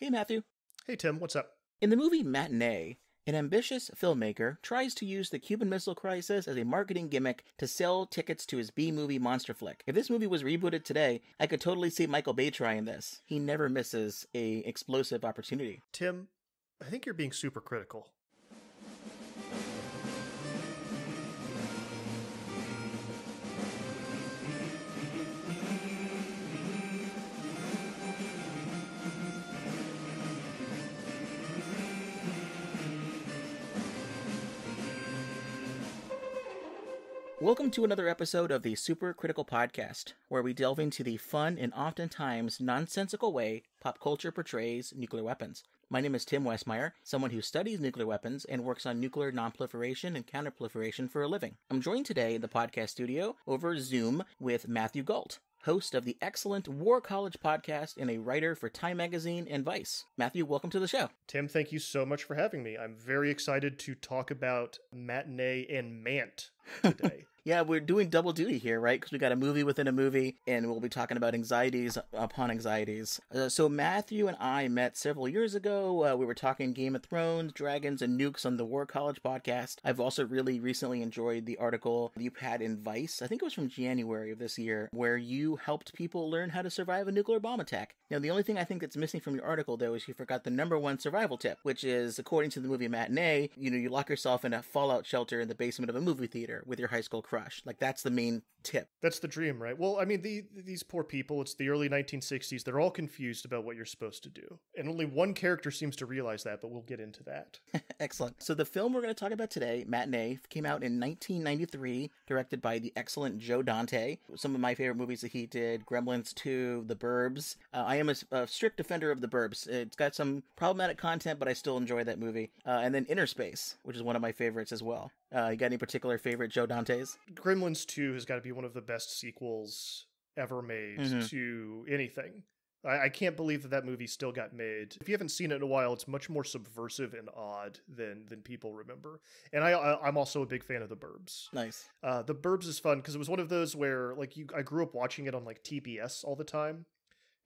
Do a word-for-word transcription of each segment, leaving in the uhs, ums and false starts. Hey, Matthew. Hey, Tim. What's up? In the movie Matinee, an ambitious filmmaker tries to use the Cuban Missile Crisis as a marketing gimmick to sell tickets to his B-movie monster flick. If this movie was rebooted today, I could totally see Michael Bay trying this. He never misses an explosive opportunity. Tim, I think you're being super critical. Welcome to another episode of the Super Critical Podcast, where we delve into the fun and oftentimes nonsensical way pop culture portrays nuclear weapons. My name is Tim Westmeyer, someone who studies nuclear weapons and works on nuclear nonproliferation and counterproliferation for a living. I'm joined today in the podcast studio over Zoom with Matthew Gault, host of the excellent War College Podcast and a writer for Time Magazine and Vice. Matthew, welcome to the show. Tim, thank you so much for having me. I'm very excited to talk about Matinee and Mant today. Yeah, we're doing double duty here, right? Because we got a movie within a movie, and we'll be talking about anxieties upon anxieties. Uh, so Matthew and I met several years ago. Uh, we were talking Game of Thrones, dragons, and nukes on the War College Podcast. I've also really recently enjoyed the article you had in Vice, I think it was from January of this year, where you helped people learn how to survive a nuclear bomb attack. Now, the only thing I think that's missing from your article, though, is you forgot the number one survival tip, which is, according to the movie Matinee, you know, you lock yourself in a fallout shelter in the basement of a movie theater with your high school crush. Like, that's the main tip. That's the dream, right? Well, I mean, the, these poor people, it's the early nineteen sixties. They're all confused about what you're supposed to do. And only one character seems to realize that, but we'll get into that. Excellent. So the film we're going to talk about today, Matinee, came out in nineteen ninety-three, directed by the excellent Joe Dante. Some of my favorite movies that he did, Gremlins two, The Burbs. Uh, I am a, a strict defender of The Burbs. It's got some problematic content, but I still enjoy that movie. Uh, and then Inner Space, which is one of my favorites as well. Uh, you got any particular favorite Joe Dante's? Gremlins two has got to be one of the best sequels ever made mm-hmm. to anything. I, I can't believe that that movie still got made. If you haven't seen it in a while, it's much more subversive and odd than than people remember. And I, I I'm also a big fan of The Burbs. Nice. Uh, The Burbs is fun because it was one of those where like you I grew up watching it on like T B S all the time.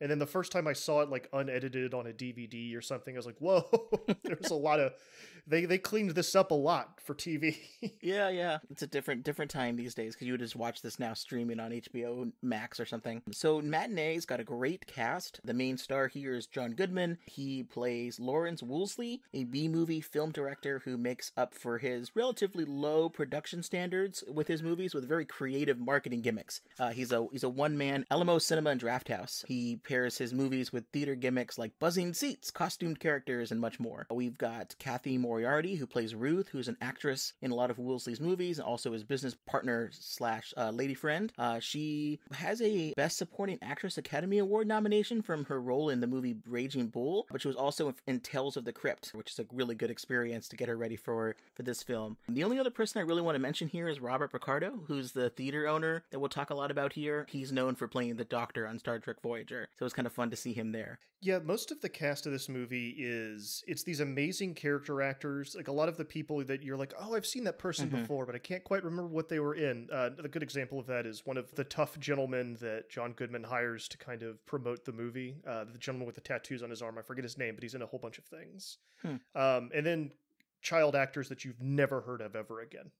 And then the first time I saw it, like, unedited on a D V D or something, I was like, whoa, there's a lot of, they they cleaned this up a lot for T V. yeah, yeah. It's a different different time these days, because you would just watch this now streaming on H B O Max or something. So Matinee's got a great cast. The main star here is John Goodman. He plays Lawrence Woolsey, a B-movie film director who makes up for his relatively low production standards with his movies with very creative marketing gimmicks. Uh, he's a he's a one-man Alamo Cinema and Draft House. He pairs his movies with theater gimmicks like buzzing seats, costumed characters, and much more. We've got Kathy Moriarty, who plays Ruth, who's an actress in a lot of Woolsey's movies, and also his business partner slash uh, lady friend. Uh, she has a Best Supporting Actress Academy Award nomination from her role in the movie Raging Bull, but she was also in Tales of the Crypt, which is a really good experience to get her ready for, for this film. And the only other person I really want to mention here is Robert Picardo, who's the theater owner that we'll talk a lot about here. He's known for playing the Doctor on Star Trek Voyager. So it was kind of fun to see him there. Yeah, most of the cast of this movie is, it's these amazing character actors. Like a lot of the people that you're like, oh, I've seen that person mm-hmm. before, but I can't quite remember what they were in. Uh, a good example of that is one of the tough gentlemen that John Goodman hires to kind of promote the movie. Uh, the gentleman with the tattoos on his arm. I forget his name, but he's in a whole bunch of things. Hmm. Um, and then child actors that you've never heard of ever again.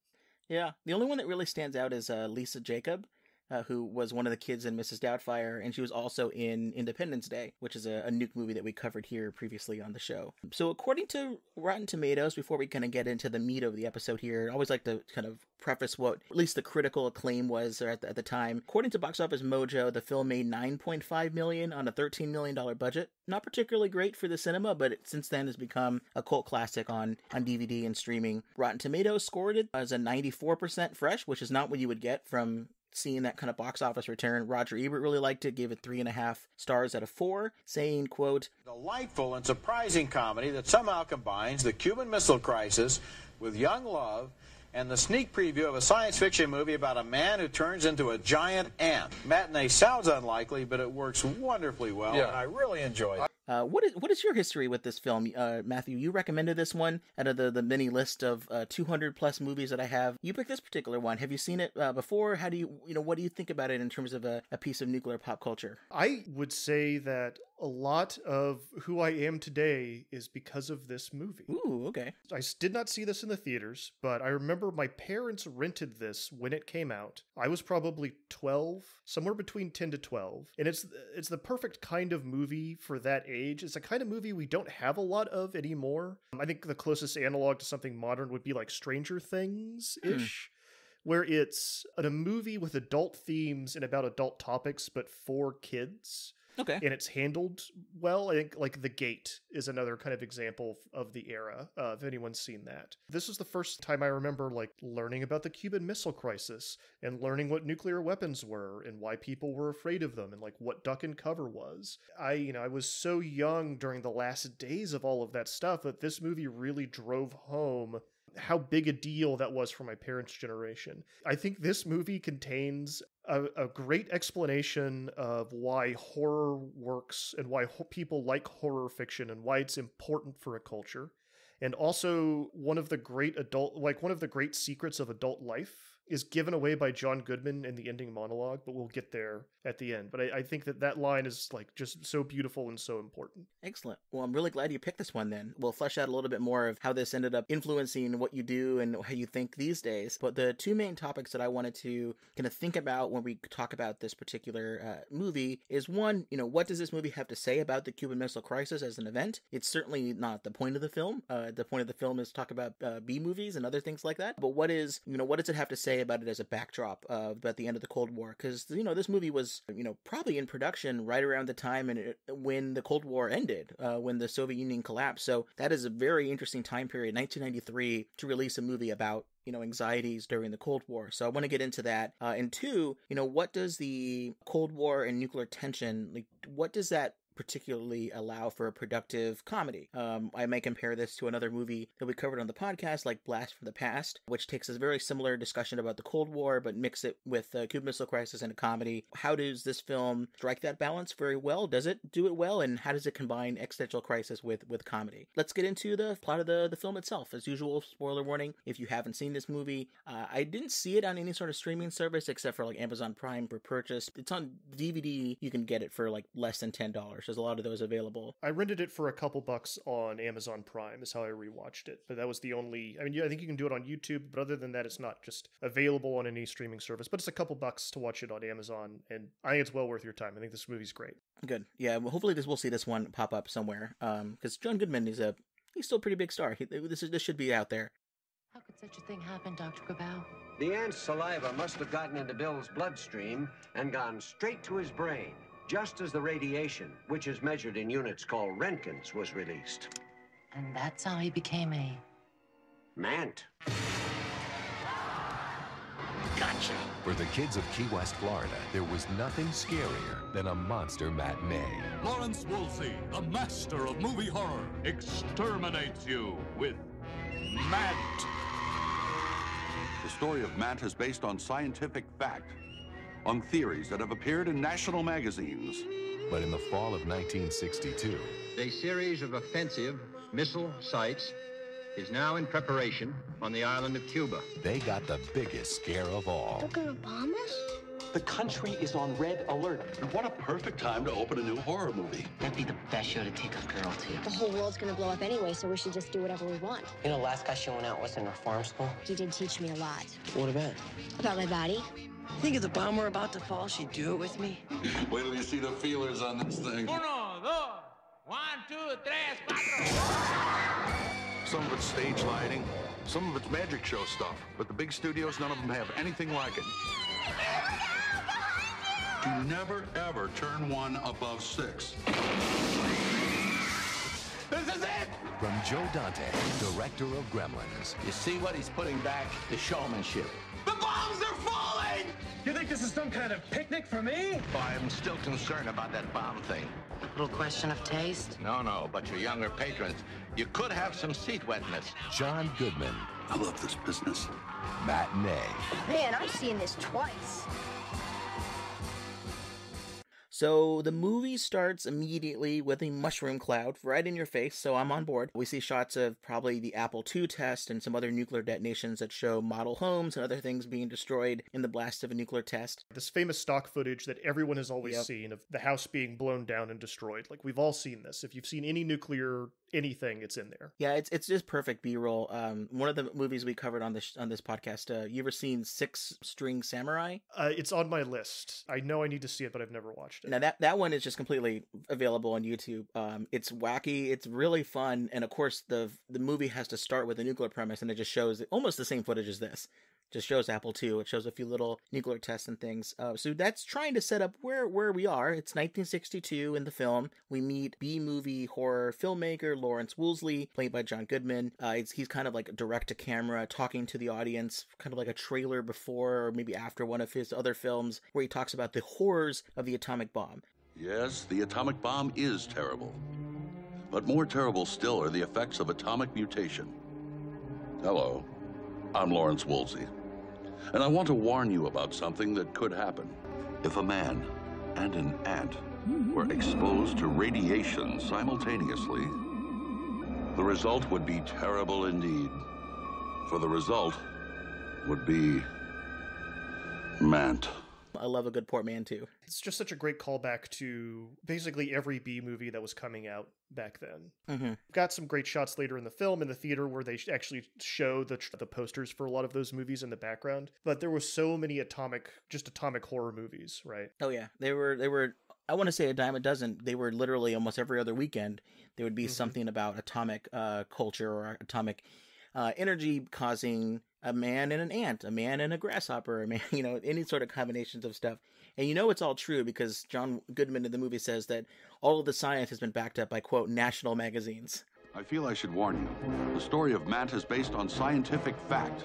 Yeah, the only one that really stands out is uh, Lisa Jacob. Uh, who was one of the kids in Missus Doubtfire, and she was also in Independence Day, which is a, a nuke movie that we covered here previously on the show. So according to Rotten Tomatoes, before we kind of get into the meat of the episode here, I always like to kind of preface what at least the critical acclaim was at the, at the time. According to Box Office Mojo, the film made nine point five million dollars on a thirteen million dollars budget. Not particularly great for the cinema, but it since then has become a cult classic on, on D V D and streaming. Rotten Tomatoes scored it as a ninety-four percent fresh, which is not what you would get from seeing that kind of box office return. Roger Ebert really liked it, gave it three and a half stars out of four, saying, quote, delightful and surprising comedy that somehow combines the Cuban Missile Crisis with young love and the sneak preview of a science fiction movie about a man who turns into a giant ant. Matinee sounds unlikely, but it works wonderfully well, yeah. And I really enjoyed it. Uh, what is what is your history with this film, uh, Matthew? You recommended this one out of the, the mini list of uh, two hundred plus movies that I have. You picked this particular one. Have you seen it uh, before? How do you you know what do you think about it in terms of a, a piece of nuclear pop culture? I would say that a lot of who I am today is because of this movie. Ooh, okay. I did not see this in the theaters, but I remember my parents rented this when it came out. I was probably twelve, somewhere between ten to twelve. And it's it's the perfect kind of movie for that age. It's a kind of movie we don't have a lot of anymore. I think the closest analog to something modern would be like Stranger Things-ish. Mm. Where it's a movie with adult themes and about adult topics, but for kids. Okay. And it's handled well. I think, like, The Gate is another kind of example of the era, uh, if anyone's seen that. This was the first time I remember, like, learning about the Cuban Missile Crisis and learning what nuclear weapons were and why people were afraid of them and, like, what duck and cover was. I, you know, I was so young during the last days of all of that stuff that this movie really drove home how big a deal that was for my parents' generation. I think this movie contains a, a great explanation of why horror works and why ho- people like horror fiction and why it's important for a culture. And also one of the great adult, like one of the great secrets of adult life is given away by John Goodman in the ending monologue, but we'll get there at the end. But I, I think that that line is, like, just so beautiful and so important. Excellent. Well, I'm really glad you picked this one then. We'll flesh out a little bit more of how this ended up influencing what you do and how you think these days. But the two main topics that I wanted to kind of think about when we talk about this particular uh, movie is, one, you know, what does this movie have to say about the Cuban Missile Crisis as an event? It's certainly not the point of the film. Uh, the point of the film is to talk about uh, B movies and other things like that. But what is, you know, what does it have to say about it as a backdrop of about the end of the Cold War? Because, you know, this movie was, you know, probably in production right around the time and it, when the Cold War ended, uh, when the Soviet Union collapsed. So that is a very interesting time period, nineteen ninety-three, to release a movie about, you know, anxieties during the Cold War. So I want to get into that. Uh, and two, you know, what does the Cold War and nuclear tension, like, what does that particularly allow for a productive comedy? Um, I may compare this to another movie that we covered on the podcast, like Blast from the Past, which takes a very similar discussion about the Cold War, but mix it with the uh, Cuban Missile Crisis and a comedy. How does this film strike that balance very well? Does it do it well? And how does it combine existential crisis with, with comedy? Let's get into the plot of the, the film itself. As usual, spoiler warning, if you haven't seen this movie, uh, I didn't see it on any sort of streaming service except for like Amazon Prime for purchase. It's on D V D. You can get it for like less than ten dollars. There's a lot of those available. I rented it for a couple bucks on Amazon Prime is how I rewatched it. But that was the only, I mean, I think you can do it on YouTube, but other than that, it's not just available on any streaming service, but it's a couple bucks to watch it on Amazon. And I think it's well worth your time. I think this movie's great. Good. Yeah. Well, hopefully this, we'll see this one pop up somewhere. Um, because John Goodman is a, he's still a pretty big star. He, this is, this should be out there. How could such a thing happen, Doctor Gabau? The ant's saliva must have gotten into Bill's bloodstream and gone straight to his brain, just as the radiation, which is measured in units called Roentgens, was released. And that's how he became a... Mant. Gotcha. For the kids of Key West, Florida, there was nothing scarier than a monster matinee. Lawrence Woolsey, the master of movie horror, exterminates you with Mant. The story of Mant is based on scientific fact, on theories that have appeared in national magazines. But in the fall of nineteen sixty-two... a series of offensive missile sites is now in preparation on the island of Cuba. They got the biggest scare of all. They're gonna bomb us? The country is on red alert. And what a perfect time to open a new horror movie. That'd be the best show to take a girl to. The whole world's gonna blow up anyway, so we should just do whatever we want. You know, last guy she went out was in reform school. He did teach me a lot. What about? About my body. I think if the bomb were about to fall, she'd do it with me. Wait till you see the feelers on this thing. Uno, dos, one, two, tres, cuatro. Some of it's stage lighting, some of it's magic show stuff, but the big studios, none of them have anything like it. You never, ever turn one above six. This is it! From Joe Dante, director of Gremlins. You see what he's putting back? The showmanship. The bombs are falling! You think this is some kind of picnic for me? I'm still concerned about that bomb thing. A little question of taste? No, no, but your younger patrons, you could have some seat wetness. John Goodman. I love this business. Matinee. Man, I've seen this twice. So the movie starts immediately with a mushroom cloud right in your face, so I'm on board. We see shots of probably the Apple two test and some other nuclear detonations that show model homes and other things being destroyed in the blast of a nuclear test. This famous stock footage that everyone has always yep. seen of the house being blown down and destroyed. Like, we've all seen this. If you've seen any nuclear anything, it's in there. Yeah, it's it's just perfect B-roll. Um, one of the movies we covered on this on this podcast, uh, you ever seen Six String Samurai? Uh, it's on my list. I know I need to see it, but I've never watched it. Now that, that one is just completely available on YouTube. Um, it's wacky. It's really fun. And of course, the the movie has to start with a nuclear premise, and it just shows almost the same footage as this. Just shows Apple two. It shows a few little nuclear tests and things. Uh, so that's trying to set up where, where we are. It's nineteen sixty-two in the film. We meet B-movie horror filmmaker Lawrence Woolsey, played by John Goodman. Uh, it's, he's kind of like direct-to-camera, talking to the audience, kind of like a trailer before or maybe after one of his other films, where he talks about the horrors of the atomic bomb. Yes, the atomic bomb is terrible. But more terrible still are the effects of atomic mutation. Hello, I'm Lawrence Woolsey. And I want to warn you about something that could happen. If a man and an ant were exposed to radiation simultaneously, the result would be terrible indeed. For the result would be Mant. I love a good portmanteau. It's just such a great callback to basically every B movie that was coming out back then. Mm-hmm. We've got some great shots later in the film in the theater where they actually show the the posters for a lot of those movies in the background. But there were so many atomic, just atomic horror movies, right? Oh yeah, they were they were. I want to say a dime a dozen. They were literally almost every other weekend. There would be mm-hmm. something about atomic uh, culture or atomic uh, energy causing. A man and an ant, a man and a grasshopper, a man, you know, any sort of combinations of stuff. And you know it's all true because John Goodman in the movie says that all of the science has been backed up by, quote, national magazines. I feel I should warn you. The story of Mant is based on scientific fact,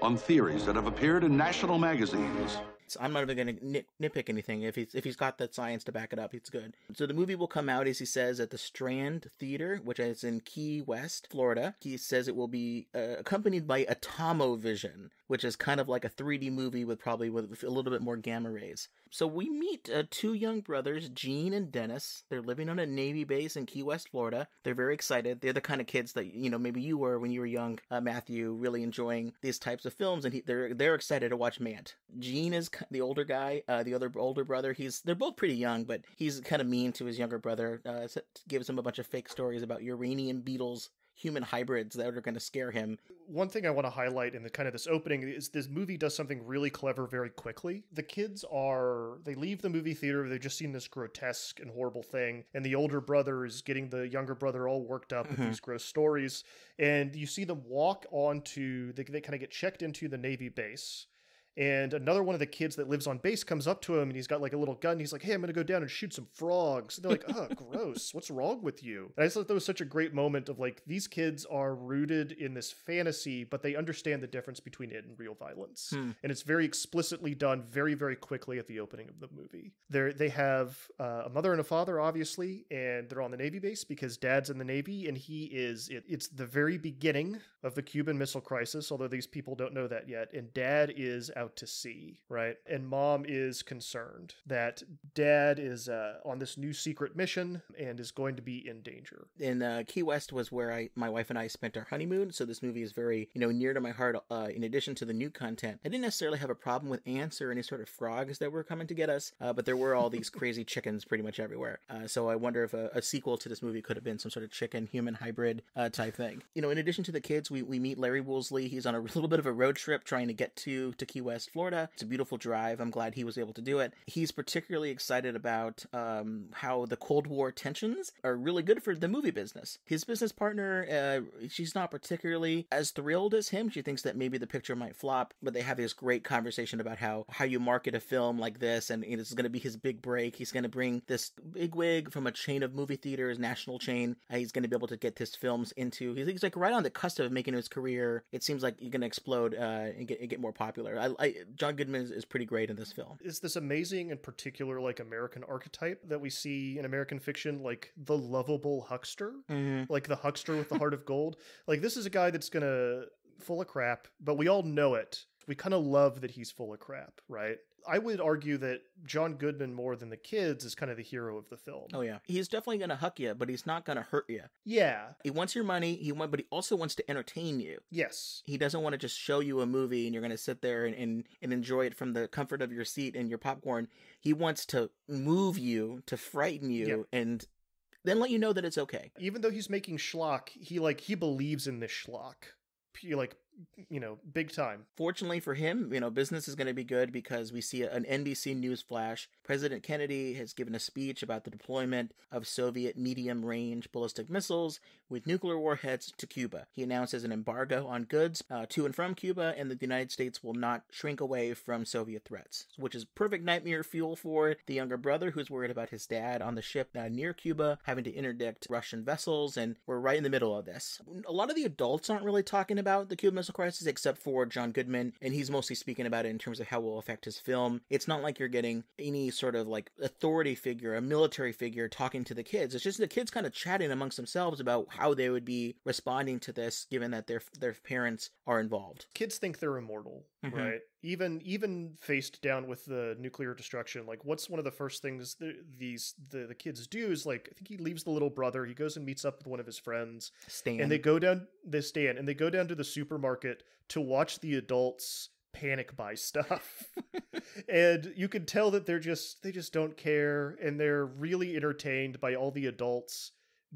on theories that have appeared in national magazines. So I'm not even going to nit nitpick anything. If he's, if he's got that science to back it up, it's good. So the movie will come out, as he says, at the Strand Theater, which is in Key West, Florida. He says it will be uh, accompanied by Atomovision, which is kind of like a three D movie with probably with a little bit more gamma rays. So we meet uh, two young brothers, Gene and Dennis. They're living on a Navy base in Key West, Florida. They're very excited. They're the kind of kids that, you know, maybe you were when you were young, uh, Matthew, really enjoying these types of films. And he, they're they're excited to watch Mant. Gene is the older guy, uh, the other older brother. He's They're both pretty young, but he's kind of mean to his younger brother. Uh, gives him a bunch of fake stories about uranium beetles. Human hybrids that are going to scare him. One thing I want to highlight in the kind of this opening is this movie does something really clever very quickly. The kids are, they leave the movie theater, they've just seen this grotesque and horrible thing, and the older brother is getting the younger brother all worked up with mm-hmm. these gross stories, and you see them walk onto, they, they kind of get checked into the Navy base. And another one of the kids that lives on base comes up to him and he's got like a little gun. And he's like, hey, I'm going to go down and shoot some frogs. And they're like, oh, gross. What's wrong with you? And I just thought that was such a great moment of like, these kids are rooted in this fantasy, but they understand the difference between it and real violence. Hmm. And it's very explicitly done very, very quickly at the opening of the movie. They're, they have uh, a mother and a father, obviously, and they're on the Navy base because dad's in the Navy and he is, it, it's the very beginning of the Cuban Missile Crisis, although these people don't know that yet. And dad is out to sea, right? And mom is concerned that dad is uh, on this new secret mission and is going to be in danger. In uh, Key West was where I, my wife and I spent our honeymoon, so this movie is very, you know, near to my heart. Uh, in addition to the new content, I didn't necessarily have a problem with ants or any sort of frogs that were coming to get us, uh, but there were all these crazy chickens pretty much everywhere. Uh, so I wonder if a, a sequel to this movie could have been some sort of chicken-human hybrid uh, type thing. You know, in addition to the kids, we, we meet Larry Woolsey. He's on a little bit of a road trip trying to get to, to Key West, West Florida. It's a beautiful drive. I'm glad he was able to do it. He's particularly excited about um, how the Cold War tensions are really good for the movie business. His business partner, uh, she's not particularly as thrilled as him. She thinks that maybe the picture might flop, but they have this great conversation about how, how you market a film like this, and it's going to be his big break. He's going to bring this bigwig from a chain of movie theaters, national chain. Uh, he's going to be able to get his films into. He's, he's like right on the cusp of making his career. It seems like you're going to explode uh, and, get, and get more popular. I, I, John Goodman is, is pretty great in this film. It's this amazing and particular like American archetype that we see in American fiction, like the lovable huckster, mm-hmm. like the huckster with the heart of gold. Like this is a guy that's gonna full of crap, but we all know it. We kind of love that he's full of crap, right? I would argue that John Goodman, more than the kids, is kind of the hero of the film. Oh, yeah. He's definitely going to huck you, but he's not going to hurt you. Yeah. He wants your money, He want, but he also wants to entertain you. Yes. He doesn't want to just show you a movie and you're going to sit there and, and, and enjoy it from the comfort of your seat and your popcorn. He wants to move you, to frighten you, yep. and... then let you know that it's okay. Even though he's making schlock, he like he believes in this schlock. He like, you know, big time. Fortunately for him, you know, business is going to be good because we see an N B C news flash. President Kennedy has given a speech about the deployment of Soviet medium-range ballistic missiles with nuclear warheads to Cuba. He announces an embargo on goods uh, to and from Cuba, and that the United States will not shrink away from Soviet threats, which is perfect nightmare fuel for the younger brother who's worried about his dad on the ship uh, near Cuba having to interdict Russian vessels, and we're right in the middle of this. A lot of the adults aren't really talking about the Cuban Missile Crisis except for John Goodman, and he's mostly speaking about it in terms of how it will affect his film. It's not like you're getting any sort of like authority figure, a military figure talking to the kids. It's just the kids kind of chatting amongst themselves about how they would be responding to this given that their their parents are involved. Kids think they're immortal, mm-hmm. right? Even even faced down with the nuclear destruction, like what's one of the first things the, these the, the kids do is like I think he leaves the little brother. He goes and meets up with one of his friends, Stan, and they go down. They Stan and they go down to the supermarket to watch the adults panic buy stuff, and you can tell that they're just they just don't care, and they're really entertained by all the adults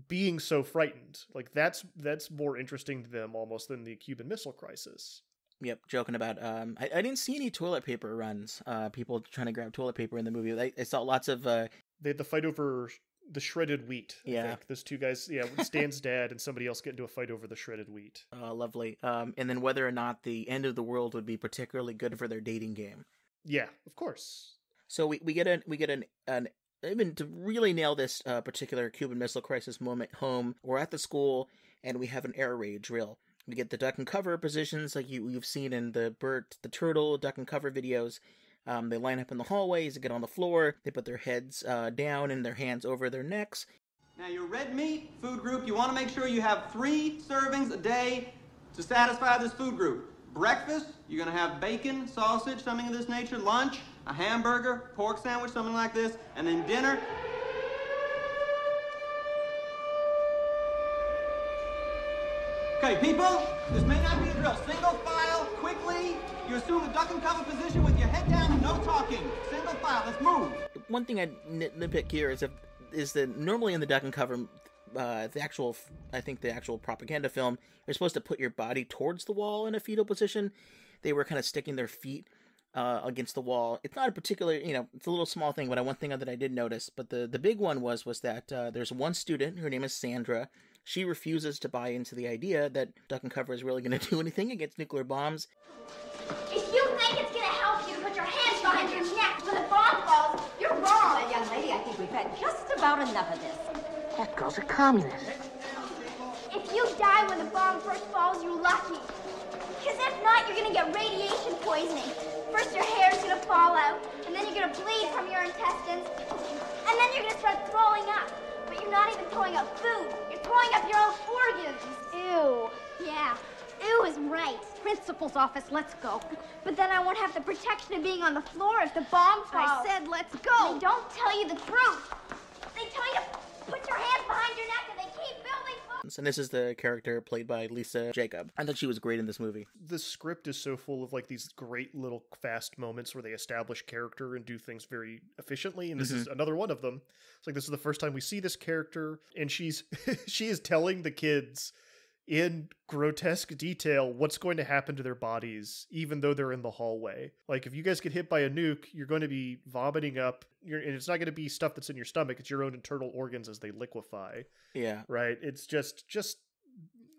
being so frightened. Like that's that's more interesting to them almost than the Cuban Missile Crisis. Yep, joking about, um, I, I didn't see any toilet paper runs, uh, people trying to grab toilet paper in the movie. I, I saw lots of... Uh, they had the fight over the shredded wheat. Yeah. I think. Those two guys, yeah, Stan's dad and somebody else get into a fight over the shredded wheat. Uh, lovely. Um, and then whether or not the end of the world would be particularly good for their dating game. Yeah, of course. So we, we get, a, we get an... an I mean, to really nail this uh, particular Cuban Missile Crisis moment home, we're at the school and we have an air raid drill. We get the duck and cover positions like you, you've seen in the Bert, the Turtle, duck and cover videos. Um, they line up in the hallways, they get on the floor, they put their heads uh, down and their hands over their necks. Now your red meat food group, you want to make sure you have three servings a day to satisfy this food group. Breakfast, you're going to have bacon, sausage, something of this nature. Lunch, a hamburger, pork sandwich, something like this. And then dinner... Okay, people, this may not be a drill. Single file, quickly. You assume a duck and cover position with your head down and no talking. Single file, let's move. One thing I nitpick here is, if, is that normally in the duck and cover, uh, the actual, I think the actual propaganda film, you're supposed to put your body towards the wall in a fetal position. They were kind of sticking their feet Uh, against the wall. It's not a particular, you know, it's a little small thing, but I, one thing that I did notice, but the, the big one was, was that uh, there's one student, her name is Sandra, she refuses to buy into the idea that duck and cover is really going to do anything against nuclear bombs. If you think it's going to help you to put your hands behind your neck when the bomb falls, you're wrong. Young lady, I think we've had just about enough of this. That girl's a communist. If you die when the bomb first falls, you're lucky. Because if not, you're going to get radiation poisoning. First your hair's gonna fall out, and then you're gonna bleed from your intestines, and then you're gonna start throwing up. But you're not even throwing up food, you're throwing up your own organs. Ew. Yeah, ew is right. Principal's office, let's go. But then I won't have the protection of being on the floor if the bomb falls. I said let's go. They don't tell you the truth. They tell you to put your hands behind your neck and they keep building. And this is the character played by Lisa Jacob. I thought she was great in this movie. The script is so full of like these great little fast moments where they establish character and do things very efficiently. And this mm-hmm. is another one of them. It's like, this is the first time we see this character. And she's, she is telling the kids in grotesque detail what's going to happen to their bodies, even though they're in the hallway. Like, if you guys get hit by a nuke, you're going to be vomiting up, you're, and it's not going to be stuff that's in your stomach, it's your own internal organs as they liquefy. Yeah. Right? It's just, just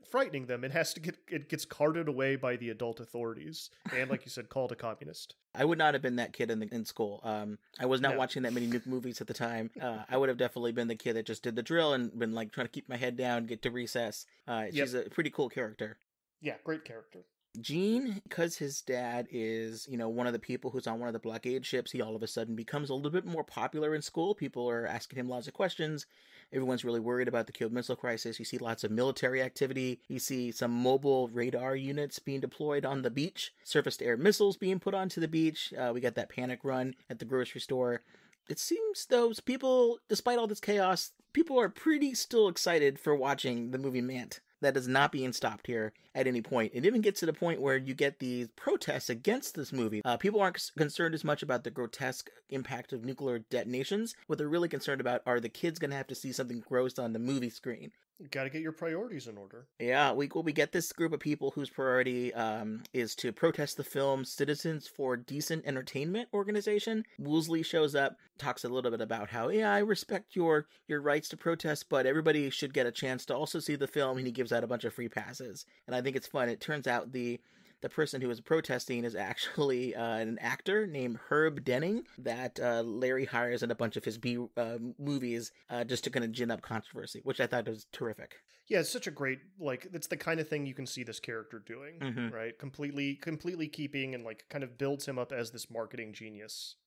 frightening them. It has to get, it gets carted away by the adult authorities. And like you said, called a communist. I would not have been that kid in, the, in school. Um, I was not no. watching that many nuke movies at the time. Uh, I would have definitely been the kid that just did the drill and been like trying to keep my head down, get to recess. Uh, yep. She's a pretty cool character. Yeah, great character. Gene, because his dad is, you know, one of the people who's on one of the blockade ships, he all of a sudden becomes a little bit more popular in school. People are asking him lots of questions. Everyone's really worried about the Cuban Missile Crisis. You see lots of military activity. You see some mobile radar units being deployed on the beach, surface-to-air missiles being put onto the beach. Uh, we got that panic run at the grocery store. It seems, though, people, despite all this chaos, people are pretty still excited for watching the movie Mant. That is not being stopped here at any point. It even gets to the point where you get these protests against this movie. Uh, people aren't concerned as much about the grotesque impact of nuclear detonations. What they're really concerned about are the kids going to have to see something gross on the movie screen. You got to get your priorities in order. Yeah, we we get this group of people whose priority um, is to protest the film Citizens for Decent Entertainment organization. Woolsey shows up, talks a little bit about how, yeah, I respect your, your rights to protest, but everybody should get a chance to also see the film, and he gives out a bunch of free passes. And I think it's fun. It turns out the... The person who was protesting is actually uh, an actor named Herb Denning that uh, Larry hires in a bunch of his B uh, movies uh, just to kind of gin up controversy, which I thought was terrific. Yeah, it's such a great, like, it's the kind of thing you can see this character doing, mm-hmm. right? Completely, completely keeping and, like, kind of builds him up as this marketing genius.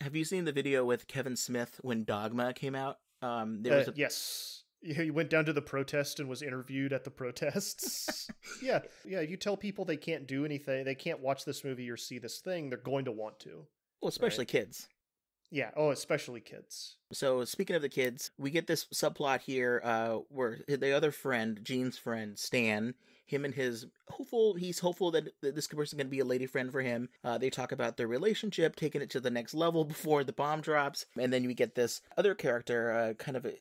Have you seen the video with Kevin Smith when Dogma came out? Um, there was uh, a yes. He went down to the protest and was interviewed at the protests. yeah, yeah. You tell people they can't do anything, they can't watch this movie or see this thing, they're going to want to. Well, especially right? kids. Yeah, oh, especially kids. So speaking of the kids, we get this subplot here uh, where the other friend, Gene's friend, Stan, him and his hopeful, he's hopeful that this person's going to be a lady friend for him. Uh, they talk about their relationship, taking it to the next level before the bomb drops. And then we get this other character, uh, kind of a,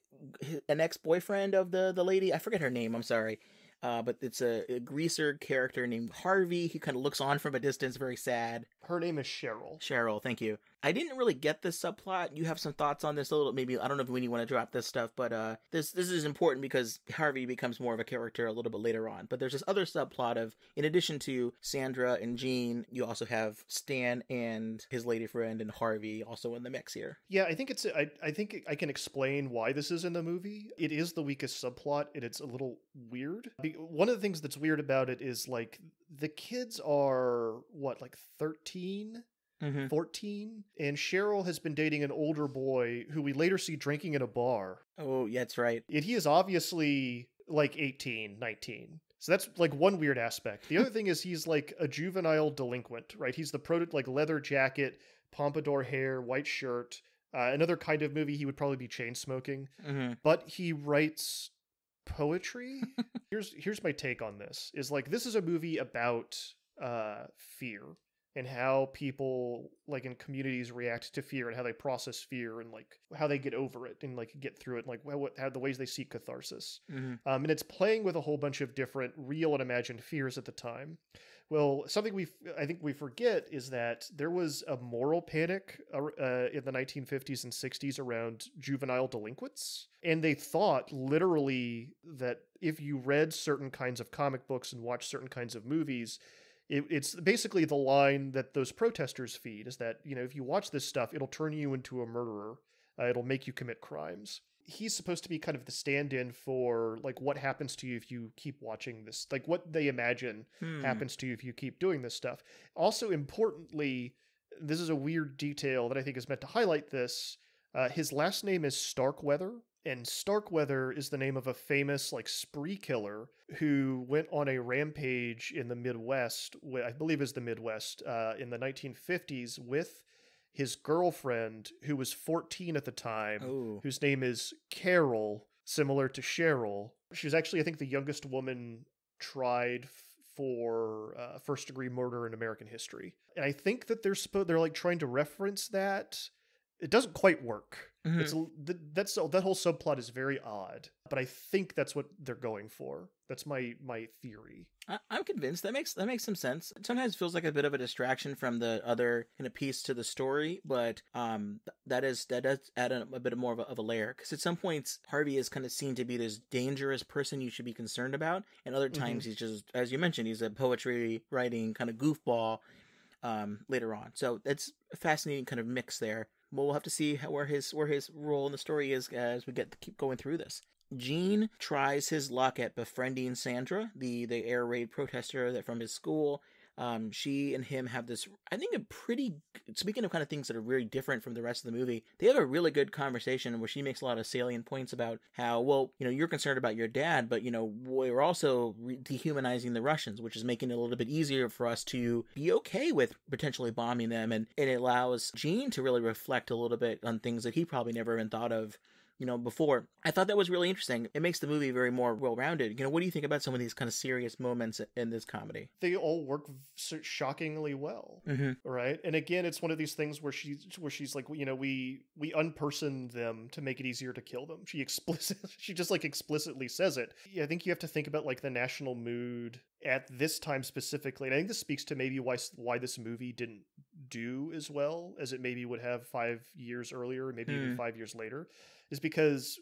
an ex-boyfriend of the, the lady. I forget her name, I'm sorry. Uh, but it's a, a greaser character named Harvey. He kind of looks on from a distance, very sad. Her name is Cheryl. Cheryl, thank you. I didn't really get this subplot. You have some thoughts on this a little, maybe, I don't know if we want to drop this stuff, but uh, this this is important because Harvey becomes more of a character a little bit later on. But there's this other subplot of, in addition to Sandra and Gene, you also have Stan and his lady friend and Harvey also in the mix here. Yeah, I think it's, I, I think I can explain why this is in the movie. It is the weakest subplot, and it's a little weird. One of the things that's weird about it is, like, the kids are, what, like thirteen? Mm-hmm. fourteen? And Cheryl has been dating an older boy who we later see drinking at a bar. Oh, yeah, that's right. And he is obviously, like, eighteen, nineteen. So that's, like, one weird aspect. The other thing is he's, like, a juvenile delinquent, right? He's the prototype, like, leather jacket, pompadour hair, white shirt. Uh, another kind of movie, he would probably be chain smoking. Mm-hmm. But he writes... poetry. here's here's my take on this is like this is a movie about uh fear and how people, like, in communities react to fear and how they process fear and, like, how they get over it and, like, get through it, like, what how the ways they seek catharsis. Mm-hmm. um and it's playing with a whole bunch of different real and imagined fears at the time. Well, something we I think we forget is that there was a moral panic uh, in the nineteen fifties and sixties around juvenile delinquents, and they thought literally that if you read certain kinds of comic books and watched certain kinds of movies, it, it's basically the line that those protesters feed is that, you know, if you watch this stuff, it'll turn you into a murderer. Uh, it'll make you commit crimes. He's supposed to be kind of the stand-in for, like, what happens to you if you keep watching this, like, what they imagine hmm. happens to you if you keep doing this stuff. Also, importantly, this is a weird detail that I think is meant to highlight this. Uh, his last name is Starkweather, and Starkweather is the name of a famous, like, spree killer who went on a rampage in the Midwest, I believe is the Midwest, uh, in the nineteen fifties with his girlfriend, who was fourteen at the time, Ooh. Whose name is Carol, similar to Cheryl. She was actually, I think, the youngest woman tried for uh, first-degree murder in American history. And I think that they're supposed they're like trying to reference that. It doesn't quite work. Mm-hmm. It's th that's that whole subplot is very odd, but I think that's what they're going for. That's my my theory. I, I'm convinced that makes that makes some sense. It sometimes feels like a bit of a distraction from the other in a piece to the story, but um, that is that does add a, a bit more of a, of a layer, because at some points Harvey is kind of seen to be this dangerous person you should be concerned about, and other times mm-hmm. he's just, as you mentioned, he's a poetry writing kind of goofball um, later on. So that's a fascinating kind of mix there. Well, we'll have to see how, where his where his role in the story is as we get to keep going through this. Gene tries his luck at befriending Sandra, the, the air raid protester that from his school. Um, she and him have this, I think, a pretty, speaking of kind of things that are really different from the rest of the movie, they have a really good conversation where she makes a lot of salient points about how, well, you know, you're concerned about your dad, but, you know, we're also dehumanizing the Russians, which is making it a little bit easier for us to be okay with potentially bombing them. And, and it allows Gene to really reflect a little bit on things that he probably never even thought of, you know, before. I thought that was really interesting. It makes the movie very more well-rounded. You know, what do you think about some of these kind of serious moments in this comedy? They all work shockingly well, mm-hmm. right? And again, it's one of these things where she's, where she's like, you know, we we unpersoned them to make it easier to kill them. She explicit, she just like explicitly says it. Yeah, I think you have to think about like the national mood at this time specifically. And I think this speaks to maybe why why this movie didn't do as well as it maybe would have five years earlier, maybe mm. even five years later, is because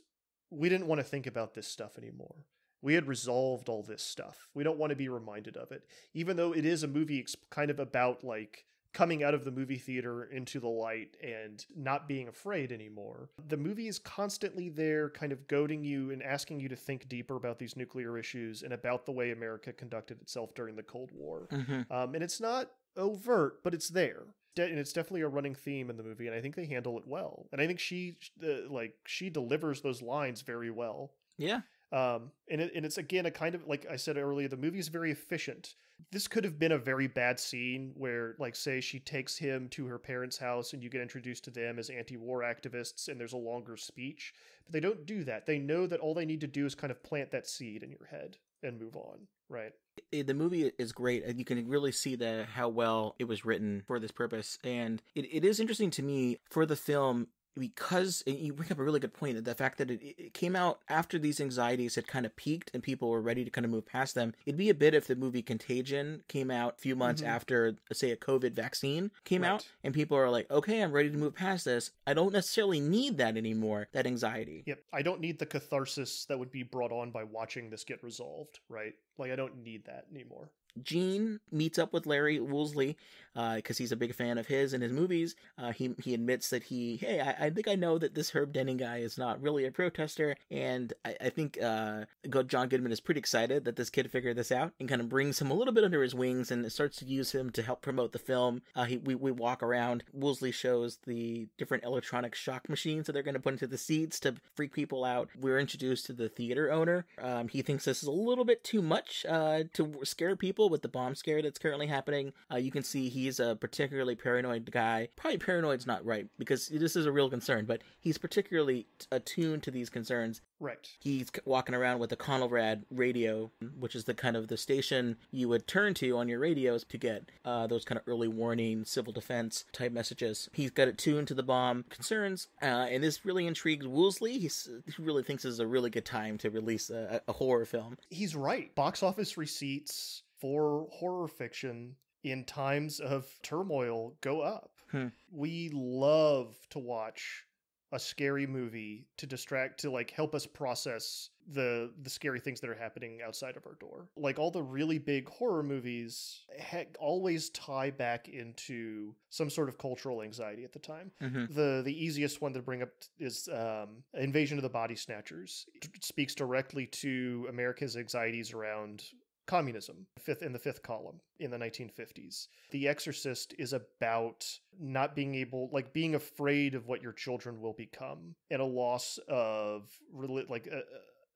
we didn't want to think about this stuff anymore. We had resolved all this stuff. We don't want to be reminded of it, even though it is a movie kind of about like coming out of the movie theater into the light and not being afraid anymore. The movie is constantly there kind of goading you and asking you to think deeper about these nuclear issues and about the way America conducted itself during the Cold War. Mm-hmm. Um, and it's not overt, but it's there. And it's definitely a running theme in the movie, and I think they handle it well. And I think she, uh, like, she delivers those lines very well. Yeah. Um, and it, and it's again a kind of, like I said earlier, the movie is very efficient. This could have been a very bad scene where, like, say she takes him to her parents' house, and you get introduced to them as anti-war activists, and there's a longer speech. But they don't do that. They know that all they need to do is kind of plant that seed in your head and move on, right? The movie is great. You can really see the how well it was written for this purpose. And it, it is interesting to me for the film, because you bring up a really good point, the fact that it, it came out after these anxieties had kind of peaked and people were ready to kind of move past them. It'd be a bit if the movie Contagion came out a few months mm-hmm. after, say, a COVID vaccine came right. out, and people are like, okay, I'm ready to move past this. I don't necessarily need that anymore, that anxiety. Yep. I don't need the catharsis that would be brought on by watching this get resolved, right? Like, I don't need that anymore. Gene meets up with Larry Woolsey because uh, he's a big fan of his and his movies. Uh, he he admits that he, hey, I, I think I know that this Herb Denning guy is not really a protester. And I, I think uh, John Goodman is pretty excited that this kid figured this out and kind of brings him a little bit under his wings and starts to use him to help promote the film. Uh, he, we, we walk around. Woolsey shows the different electronic shock machines that they're going to put into the seats to freak people out. We're introduced to the theater owner. Um, he thinks this is a little bit too much uh, to scare people with the bomb scare that's currently happening. Uh, you can see he's a particularly paranoid guy. Probably paranoid's not right, because this is a real concern, but he's particularly attuned to these concerns. Right. He's walking around with a Conelrad radio, which is the kind of the station you would turn to on your radios to get uh, those kind of early warning, civil defense type messages. He's got it tuned to the bomb concerns, uh, and this really intrigues Woolsey. He's, he really thinks this is a really good time to release a, a horror film. He's right. Box office receipts for horror fiction in times of turmoil go up. Hmm. We love to watch a scary movie to distract, to like help us process the the scary things that are happening outside of our door. Like, all the really big horror movies heck always tie back into some sort of cultural anxiety at the time. Mm-hmm. The the easiest one to bring up is um, Invasion of the Body Snatchers. It speaks directly to America's anxieties around communism, fifth in the fifth column in the nineteen fifties. The Exorcist is about not being able, like being afraid of what your children will become, and a loss of, like a,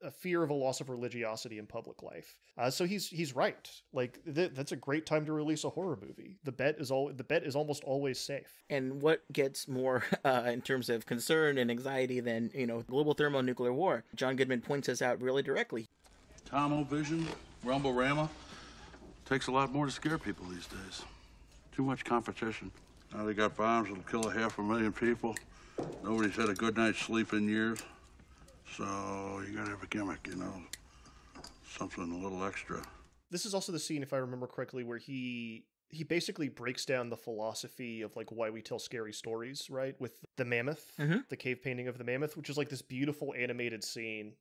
a fear of a loss of religiosity in public life. Uh, so he's he's right. Like th that's a great time to release a horror movie. The bet is all the bet is almost always safe. And what gets more uh, in terms of concern and anxiety than, you know, global thermonuclear war? John Goodman points us out really directly. Atomovision, Rumble-rama, takes a lot more to scare people these days. Too much competition. Now they got bombs that'll kill a half a million people. Nobody's had a good night's sleep in years. So you gotta have a gimmick, you know, something a little extra. This is also the scene, if I remember correctly, where he he basically breaks down the philosophy of like why we tell scary stories, right? With the mammoth, mm-hmm. the cave painting of the mammoth, which is like this beautiful animated scene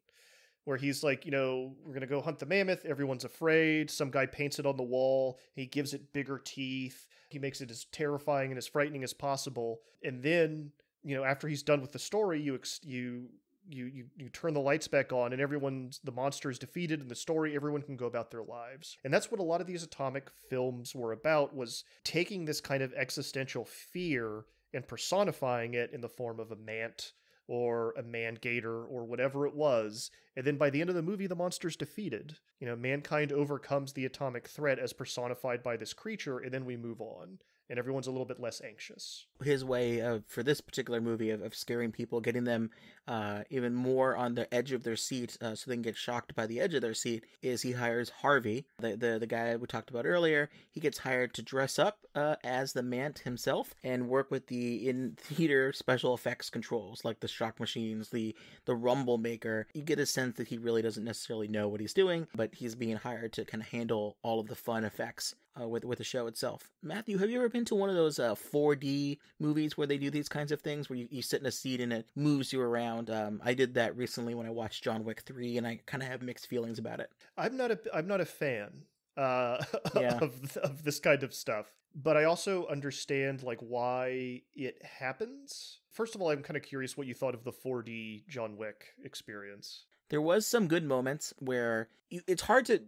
where he's like, you know, we're going to go hunt the mammoth. Everyone's afraid. Some guy paints it on the wall. He gives it bigger teeth. He makes it as terrifying and as frightening as possible. And then, you know, after he's done with the story, you ex you you you you turn the lights back on and everyone, the monster is defeated and the story, everyone can go about their lives. And that's what a lot of these atomic films were about, was taking this kind of existential fear and personifying it in the form of a mant or a man-gator or whatever it was. And then by the end of the movie, the monster's defeated. You know, mankind overcomes the atomic threat as personified by this creature, and then we move on. And everyone's a little bit less anxious. His way of, for this particular movie, of, of scaring people, getting them uh, even more on the edge of their seat uh, so they can get shocked by the edge of their seat, is he hires Harvey, the the, the guy we talked about earlier. He gets hired to dress up uh, as the Mant himself and work with the in-theater special effects controls, like the shock machines, the, the rumble maker. You get a sense that he really doesn't necessarily know what he's doing, but he's being hired to kind of handle all of the fun effects Uh, with with the show itself. Matthew, have you ever been to one of those uh, four D movies where they do these kinds of things, where you, you sit in a seat and it moves you around? Um, I did that recently when I watched John Wick three, and I kind of have mixed feelings about it. I'm not a I'm not a fan uh, yeah. of of this kind of stuff, but I also understand like why it happens. First of all, I'm kind of curious what you thought of the four D John Wick experience. There was some good moments where you, it's hard to...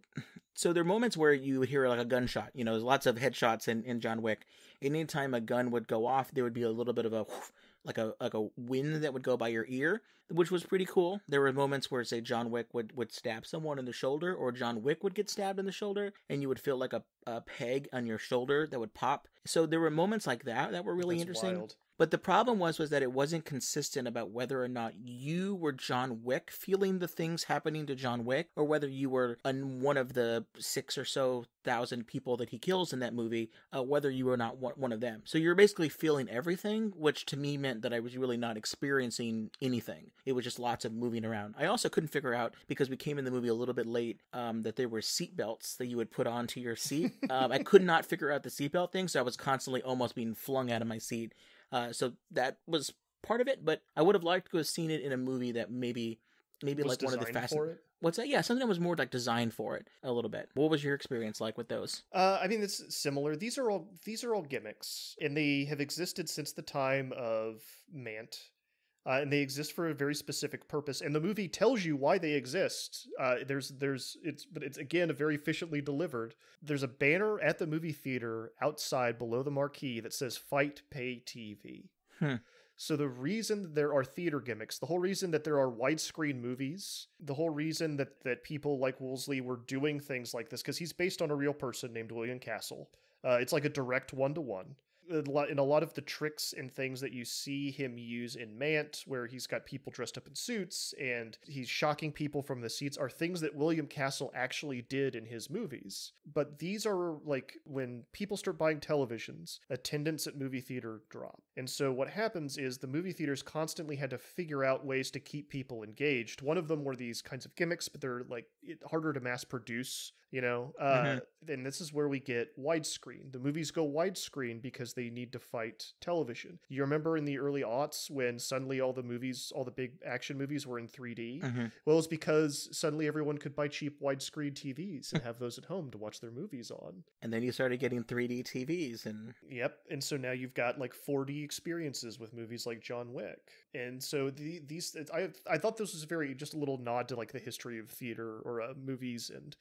So there are moments where you would hear like a gunshot. You know, there's lots of headshots in, in John Wick. Anytime a gun would go off, there would be a little bit of a... Whoosh, like a like a wind that would go by your ear, which was pretty cool. There were moments where, say, John Wick would, would stab someone in the shoulder, or John Wick would get stabbed in the shoulder, and you would feel like a, a peg on your shoulder that would pop. So there were moments like that that were really That's interesting. Wild. But the problem was was that it wasn't consistent about whether or not you were John Wick feeling the things happening to John Wick, or whether you were one of the six or so thousand people that he kills in that movie, uh, whether you were not one of them. So you're basically feeling everything, which to me meant that I was really not experiencing anything. It was just lots of moving around. I also couldn't figure out, because we came in the movie a little bit late, um, that there were seat belts that you would put onto your seat. um, I could not figure out the seatbelt thing, so I was constantly almost being flung out of my seat. Uh, so that was part of it, but I would have liked to have seen it in a movie that maybe, maybe like one of the fast. What's that? Yeah, something that was more like designed for it a little bit. What was your experience like with those? Uh, I mean, it's similar. These are all these are all gimmicks, and they have existed since the time of Mant, uh, and they exist for a very specific purpose. And the movie tells you why they exist. Uh, there's there's it's but it's again very efficiently delivered. There's a banner at the movie theater outside below the marquee that says "Fight, Pay T V." Hmm. So the reason there are theater gimmicks, the whole reason that there are widescreen movies, the whole reason that, that people like Woolsey were doing things like this, because he's based on a real person named William Castle. Uh, it's like a direct one-to-one. And a lot of the tricks and things that you see him use in Mant, where he's got people dressed up in suits and he's shocking people from the seats, are things that William Castle actually did in his movies. But these are like when people start buying televisions, attendance at movie theater drop. And so what happens is the movie theaters constantly had to figure out ways to keep people engaged. One of them were these kinds of gimmicks, but they're like harder to mass produce, you know? Uh, mm-hmm. And this is where we get widescreen. The movies go widescreen because they They need to fight television. You remember in the early aughts when suddenly all the movies, all the big action movies were in three D? Mm-hmm. Well, it's because suddenly everyone could buy cheap widescreen T Vs and have those at home to watch their movies on. And then you started getting three D T Vs. and Yep. And so now you've got like four D experiences with movies like John Wick. And so the, these, I, I thought this was very, just a little nod to like the history of theater or uh, movies and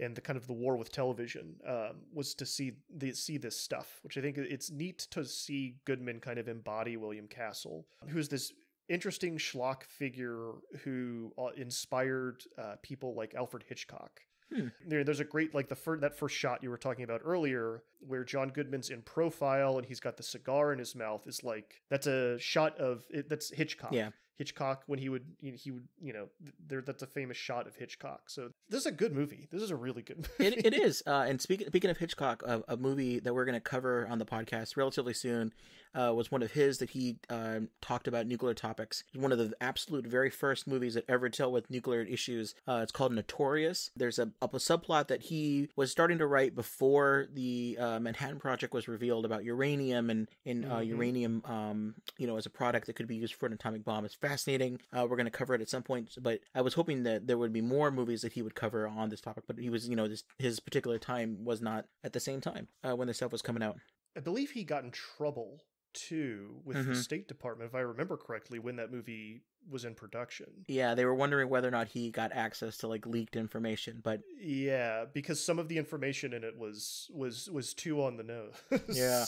and the kind of the war with television um, was to see the, see this stuff, which I think it's neat to see Goodman kind of embody William Castle, who's this interesting schlock figure who uh, inspired uh, people like Alfred Hitchcock. Hmm. There, there's a great, like the fir- that first shot you were talking about earlier, where John Goodman's in profile and he's got the cigar in his mouth, is like, that's a shot of, it, that's Hitchcock. Yeah. Hitchcock, when he would, he would, you know, there, that's a famous shot of Hitchcock. So this is a good movie. This is a really good movie. It, it is. Uh, and speaking, speaking of Hitchcock, a, a movie that we're going to cover on the podcast relatively soon uh, was one of his that he uh, talked about nuclear topics. One of the absolute very first movies that ever dealt with nuclear issues. Uh, it's called Notorious. There's a, a subplot that he was starting to write before the uh, Manhattan Project was revealed about uranium and, and uh, mm-hmm. uranium, um, you know, as a product that could be used for an atomic bomb. It's fascinating. Uh, we're going to cover it at some point, but I was hoping that there would be more movies that he would cover on this topic, but he was, you know, this, his particular time was not at the same time uh, when this stuff was coming out. I believe he got in trouble two with mm-hmm. the State Department, if I remember correctly, when that movie was in production. Yeah, they were wondering whether or not he got access to like leaked information, but yeah, because some of the information in it was was was too on the nose. Yeah.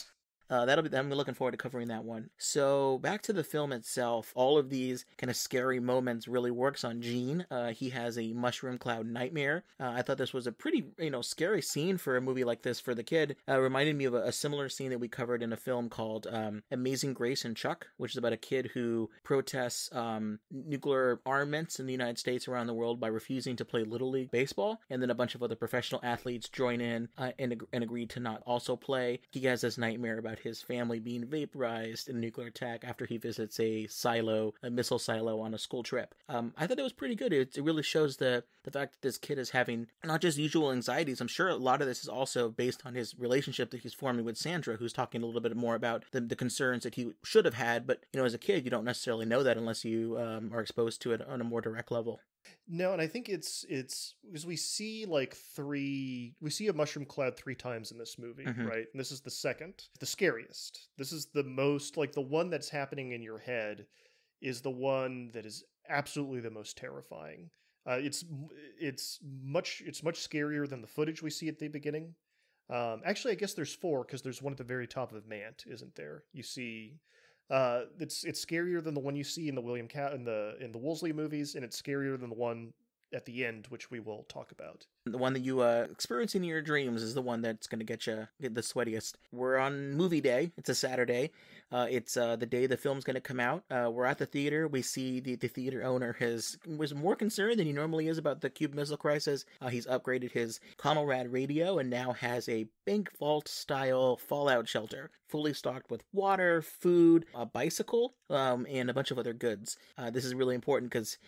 Uh, that'll be. I'm looking forward to covering that one. So back to the film itself. All of these kind of scary moments really works on Gene. Uh, he has a mushroom cloud nightmare. Uh, I thought this was a pretty, you know, scary scene for a movie like this for the kid. Uh, it reminded me of a, a similar scene that we covered in a film called um, Amazing Grace and Chuck, which is about a kid who protests um, nuclear armaments in the United States around the world by refusing to play Little League baseball. And then a bunch of other professional athletes join in uh, and, ag- and agree to not also play. He has this nightmare about his family being vaporized in a nuclear attack after he visits a silo, a missile silo on a school trip. Um, I thought that was pretty good. It, it really shows the, the fact that this kid is having not just usual anxieties. I'm sure a lot of this is also based on his relationship that he's forming with Sandra, who's talking a little bit more about the, the concerns that he should have had. But, you know, as a kid, you don't necessarily know that unless you um, are exposed to it on a more direct level. No, and I think it's, it's, because we see like three, we see a mushroom cloud three times in this movie, mm-hmm. right? And this is the second, the scariest. This is the most, like the one that's happening in your head is the one that is absolutely the most terrifying. Uh, it's, it's much, it's much scarier than the footage we see at the beginning. Um, actually, I guess there's four, because there's one at the very top of Mant, isn't there? You see... Uh, it's it's scarier than the one you see in the William Cat in the in the Woolsey movies, and it's scarier than the one at the end, which we will talk about. The one that you uh, experience in your dreams is the one that's going to get you the sweatiest. We're on movie day. It's a Saturday. Uh, it's uh, the day the film's going to come out. Uh, we're at the theater. We see the, the theater owner has was more concerned than he normally is about the Cuban Missile Crisis. Uh, he's upgraded his Conelrad radio and now has a bank vault-style fallout shelter, fully stocked with water, food, a bicycle, um, and a bunch of other goods. Uh, this is really important because...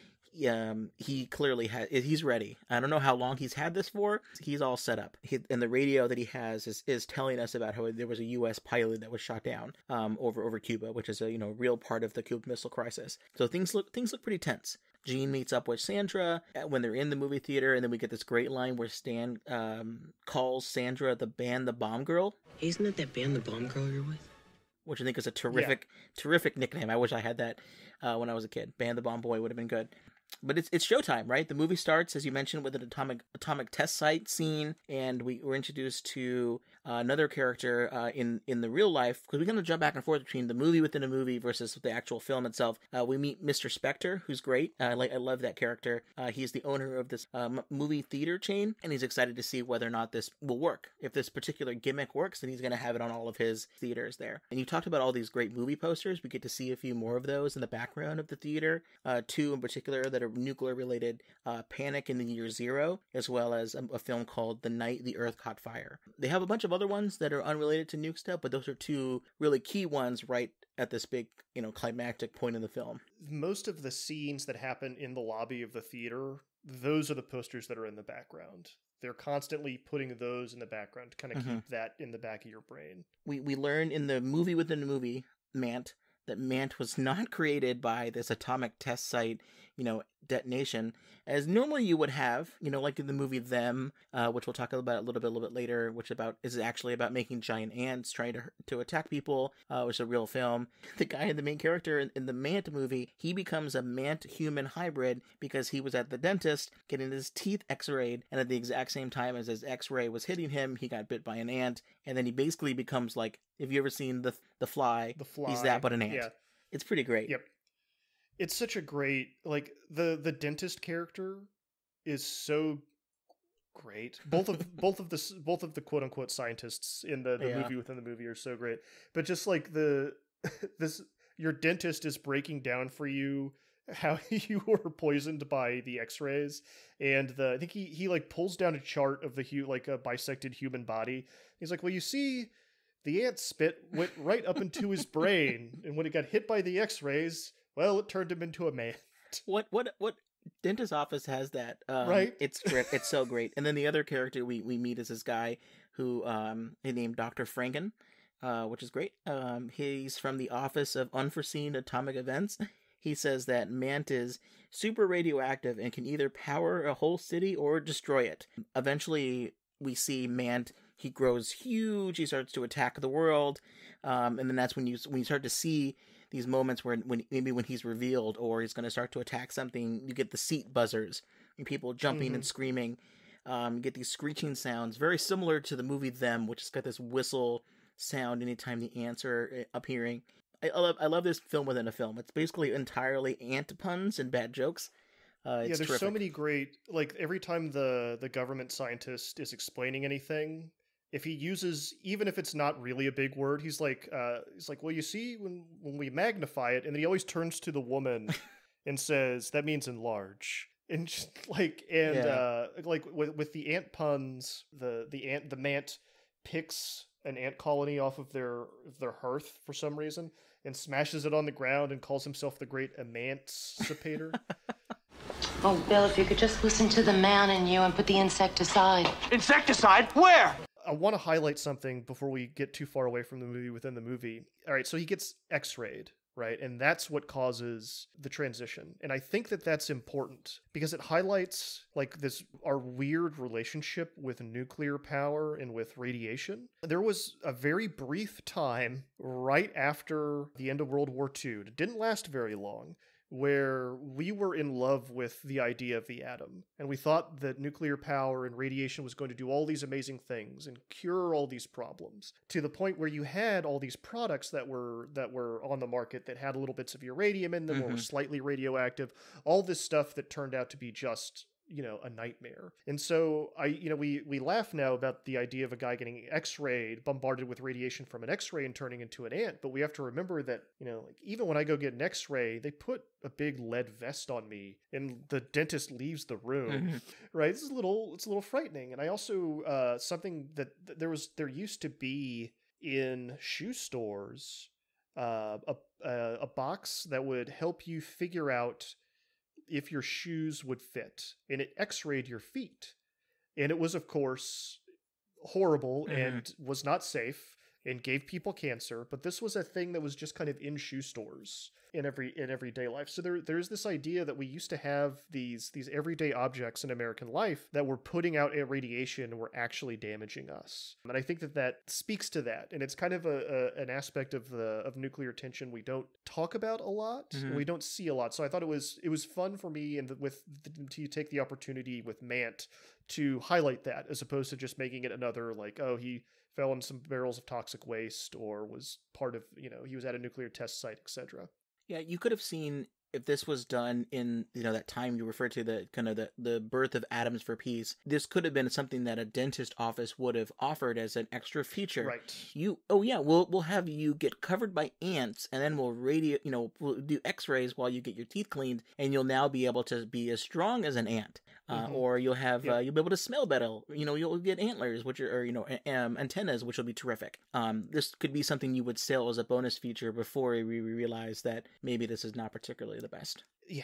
Um, he clearly has, he's ready. I don't know how long he's had this for. He's all set up. He, and the radio that he has is, is telling us about how there was a U S pilot that was shot down um, over, over Cuba, which is a, you know, real part of the Cuban Missile Crisis. So things look, things look pretty tense. Gene meets up with Sandra when they're in the movie theater, and then we get this great line where Stan um, calls Sandra the band the bomb girl. Isn't it that band the bomb girl you're with? Which I think is a terrific, yeah. terrific nickname. I wish I had that uh, when I was a kid. Band the bomb boy would have been good. But it's it's showtime, right? The movie starts, as you mentioned, with an atomic atomic test site scene, and we were introduced to uh, another character uh, in in the real life, because we're going to jump back and forth between the movie within a movie versus the actual film itself. Uh, we meet Mister Spector, who's great. Uh, I like I love that character. Uh, he's the owner of this um, movie theater chain, and he's excited to see whether or not this will work. If this particular gimmick works, then he's going to have it on all of his theaters there. And you talked about all these great movie posters. We get to see a few more of those in the background of the theater. Uh, two in particular that are nuclear-related, uh, Panic in the Year Zero, as well as a, a film called The Night the Earth Caught Fire. They have a bunch of other ones that are unrelated to nuke stuff, but those are two really key ones right at this big, you know, climactic point in the film. Most of the scenes that happen in the lobby of the theater, those are the posters that are in the background. They're constantly putting those in the background to kind of mm-hmm. keep that in the back of your brain. We, we learn in the movie within the movie, Mant, that Mant was not created by this atomic test site, you know, detonation, as normally you would have, you know, like in the movie Them, uh, which we'll talk about a little bit, a little bit later, which about is actually about making giant ants trying to to attack people, uh, which is a real film. The guy, the main character in, in the Mant movie, he becomes a Mant-human hybrid because he was at the dentist getting his teeth x-rayed, and at the exact same time as his x-ray was hitting him, he got bit by an ant, and then he basically becomes like, have you ever seen the the fly? The Fly. He's that, but an ant. Yeah. It's pretty great. Yep. It's such a great, like, the, the dentist character is so great. Both of both of the both of the quote unquote scientists in the, the yeah. movie within the movie are so great. But just like the this, your dentist is breaking down for you how you were poisoned by the X-rays, and the I think he he like pulls down a chart of the hu like a bisected human body. He's like, well, you see, the ant spit went right up into his brain, and when it got hit by the X-rays, well, it turned him into a man. What what what dentist office has that? Um, right? It's it's so great. And then the other character we, we meet is this guy who um he named Doctor Franken, uh, which is great. Um, he's from the Office of Unforeseen Atomic Events. He says that Mant is super radioactive and can either power a whole city or destroy it. Eventually, we see Mant He grows huge. He starts to attack the world, um, and then that's when you when you start to see these moments where when maybe when he's revealed or he's going to start to attack something, you get the seat buzzers and people jumping mm-hmm. and screaming. Um, you get these screeching sounds, very similar to the movie Them, which has got this whistle sound anytime the ants are appearing. I, I love I love this film within a film. It's basically entirely ant puns and bad jokes. Uh, it's yeah, there's terrific. So many great, like every time the the government scientist is explaining anything, if he uses, even if it's not really a big word, he's like, uh, he's like, well, you see, when when we magnify it, and then he always turns to the woman and says, that means enlarge. And just like, and yeah. uh, like with, with the ant puns, the the ant the Mant picks an ant colony off of their their hearth for some reason and smashes it on the ground and calls himself the great emancipator. Oh, Bill, if you could just listen to the man in you and put the insect aside. Insecticide? Where? I want to highlight something before we get too far away from the movie within the movie. All right, so he gets X-rayed, right? And that's what causes the transition. And I think that that's important because it highlights like this, our weird relationship with nuclear power and with radiation. There was a very brief time right after the end of World War Two. It didn't last very long, where we were in love with the idea of the atom. And we thought that nuclear power and radiation was going to do all these amazing things and cure all these problems, to the point where you had all these products that were that were on the market that had little bits of uranium in them mm-hmm. or were slightly radioactive, all this stuff that turned out to be just, you know, a nightmare. And so I, you know, we, we laugh now about the idea of a guy getting X-rayed, bombarded with radiation from an X-ray and turning into an ant. But we have to remember that, you know, like even when I go get an X-ray, they put a big lead vest on me and the dentist leaves the room, right? This is a little, it's a little frightening. And I also, uh, something that th- there was, there used to be in shoe stores, uh, a, a, a box that would help you figure out if your shoes would fit, and it X-rayed your feet. And it was, of course, horrible mm-hmm. and was not safe and gave people cancer. But this was a thing that was just kind of in shoe stores in every in everyday life. So there there is this idea that we used to have these these everyday objects in American life that were putting out radiation and were actually damaging us. And I think that that speaks to that. And it's kind of a, a an aspect of the of nuclear tension we don't talk about a lot. Mm-hmm. We don't see a lot. So I thought it was it was fun for me and with the, to take the opportunity with Mant to highlight that, as opposed to just making it another like, oh, he fell in some barrels of toxic waste or was part of, you know, he was at a nuclear test site, et cetera. Yeah, you could have seen, if this was done in, you know, that time you referred to, the kind of the, the birth of atoms for peace, this could have been something that a dentist office would have offered as an extra feature. Right. You, oh yeah, we'll we'll have you get covered by ants, and then we'll radio, you know, we'll do X-rays while you get your teeth cleaned, and you'll now be able to be as strong as an ant, uh, mm-hmm. or you'll have yeah. uh, you'll be able to smell better. You know, you'll get antlers, which are or, you know um, antennas, which will be terrific. Um, this could be something you would sell as a bonus feature before we realize that maybe this is not particularly the best. Yeah.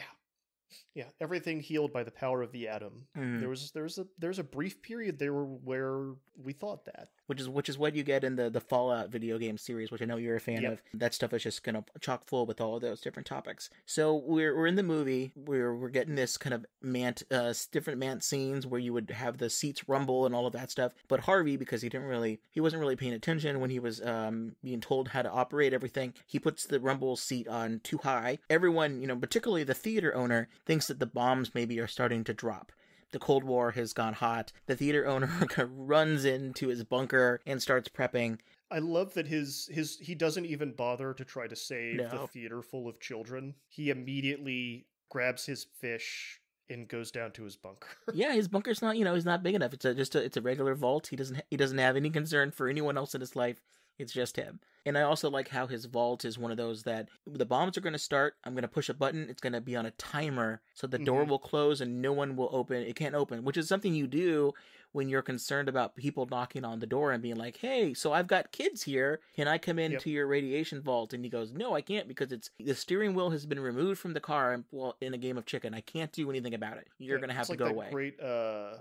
Yeah. Everything healed by the power of the atom. Mm. There was, there was a, there's a brief period there where we thought that, which is, which is what you get in the, the Fallout video game series, which I know you're a fan yep. of. That stuff is just kind of chock full with all of those different topics. So we're, we're in the movie where we're getting this kind of Mant, uh, different Mant scenes where you would have the seats rumble and all of that stuff. But Harvey, because he didn't really, he wasn't really paying attention when he was, um, being told how to operate everything, he puts the rumble seat on too high. Everyone, you know, particularly the theater owner, thinks that the bombs maybe are starting to drop. The Cold War has gone hot. The theater owner runs into his bunker and starts prepping. I love that his his he doesn't even bother to try to save no. the theater full of children. He immediately grabs his fish and goes down to his bunker. Yeah, his bunker's not, you know, he's not big enough. It's a, just a, it's a regular vault. He doesn't he doesn't have any concern for anyone else in his life. It's just him. And I also like how his vault is one of those that the bombs are going to start. I'm going to push a button. It's going to be on a timer. So the mm-hmm. door will close and no one will open. It can't open, which is something you do when you're concerned about people knocking on the door and being like, hey, so I've got kids here. Can I come into yep. your radiation vault? And he goes, no, I can't, because it's the steering wheel has been removed from the car and, well, in a game of chicken. I can't do anything about it. You're yeah, going to have to like go away. Great, uh...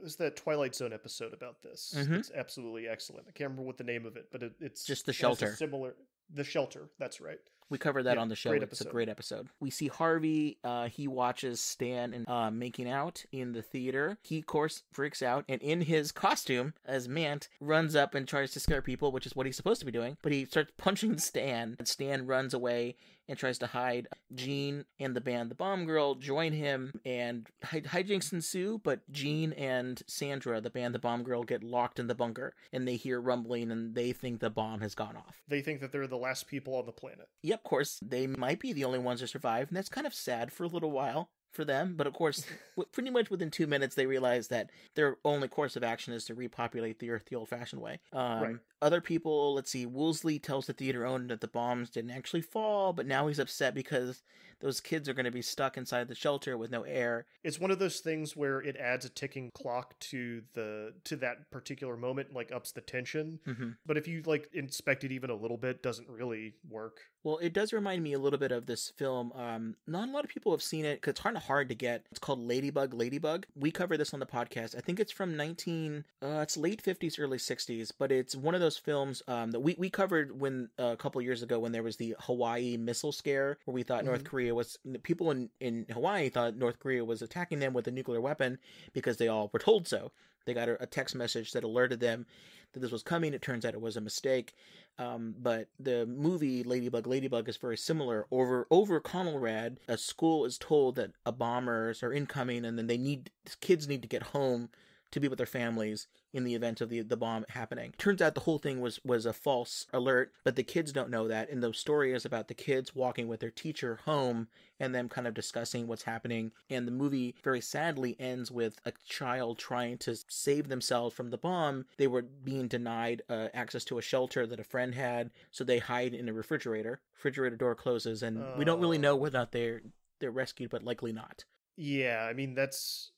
There's that Twilight Zone episode about this. Mm-hmm. It's absolutely excellent. I can't remember what the name of it, but it, it's just the shelter. Similar, the shelter. That's right. We covered that yeah, on the show. It's episode. a great episode. We see Harvey. Uh, he watches Stan and uh, making out in the theater. He, of course, freaks out, and in his costume as Mant, runs up and tries to scare people, which is what he's supposed to be doing. But he starts punching Stan, and Stan runs away and tries to hide. Jean and the band The Bomb Girl join him, and hij hijinks ensue, but Jean and Sandra, the band The Bomb Girl, get locked in the bunker, and they hear rumbling, and they think the bomb has gone off. They think that they're the last people on the planet. Yep, of course, they might be the only ones to survive, and that's kind of sad for a little while for them, but of course, pretty much within two minutes, they realize that their only course of action is to repopulate the Earth the old-fashioned way. Um, right. Other people, let's see, Woolsey tells the theater owner that the bombs didn't actually fall, but now he's upset because those kids are going to be stuck inside the shelter with no air. It's one of those things where it adds a ticking clock to the to that particular moment, like ups the tension. Mm-hmm. But if you like inspect it even a little bit, doesn't really work. Well, it does remind me a little bit of this film. Um, not a lot of people have seen it because it's kind of hard to get. It's called Ladybug Ladybug. We cover this on the podcast. I think it's from nineteen, uh, it's late fifties, early sixties, but it's one of those films um, that we, we covered when uh, a couple years ago when there was the Hawaii missile scare, where we thought mm-hmm. North Korea was, people in, in Hawaii thought North Korea was attacking them with a nuclear weapon because they all were told so. They got a text message that alerted them that this was coming. It turns out it was a mistake. Um, but the movie Ladybug Ladybug is very similar. Over over Conelrad, a school is told that a bombers are incoming, and then they need kids need to get home to be with their families in the event of the, the bomb happening. Turns out the whole thing was, was a false alert, but the kids don't know that. And the story is about the kids walking with their teacher home and them kind of discussing what's happening. And the movie very sadly ends with a child trying to save themselves from the bomb. They were being denied uh, access to a shelter that a friend had, so they hide in a refrigerator. Refrigerator door closes, and uh, we don't really know whether or not they're, they're rescued, but likely not. Yeah, I mean, that's...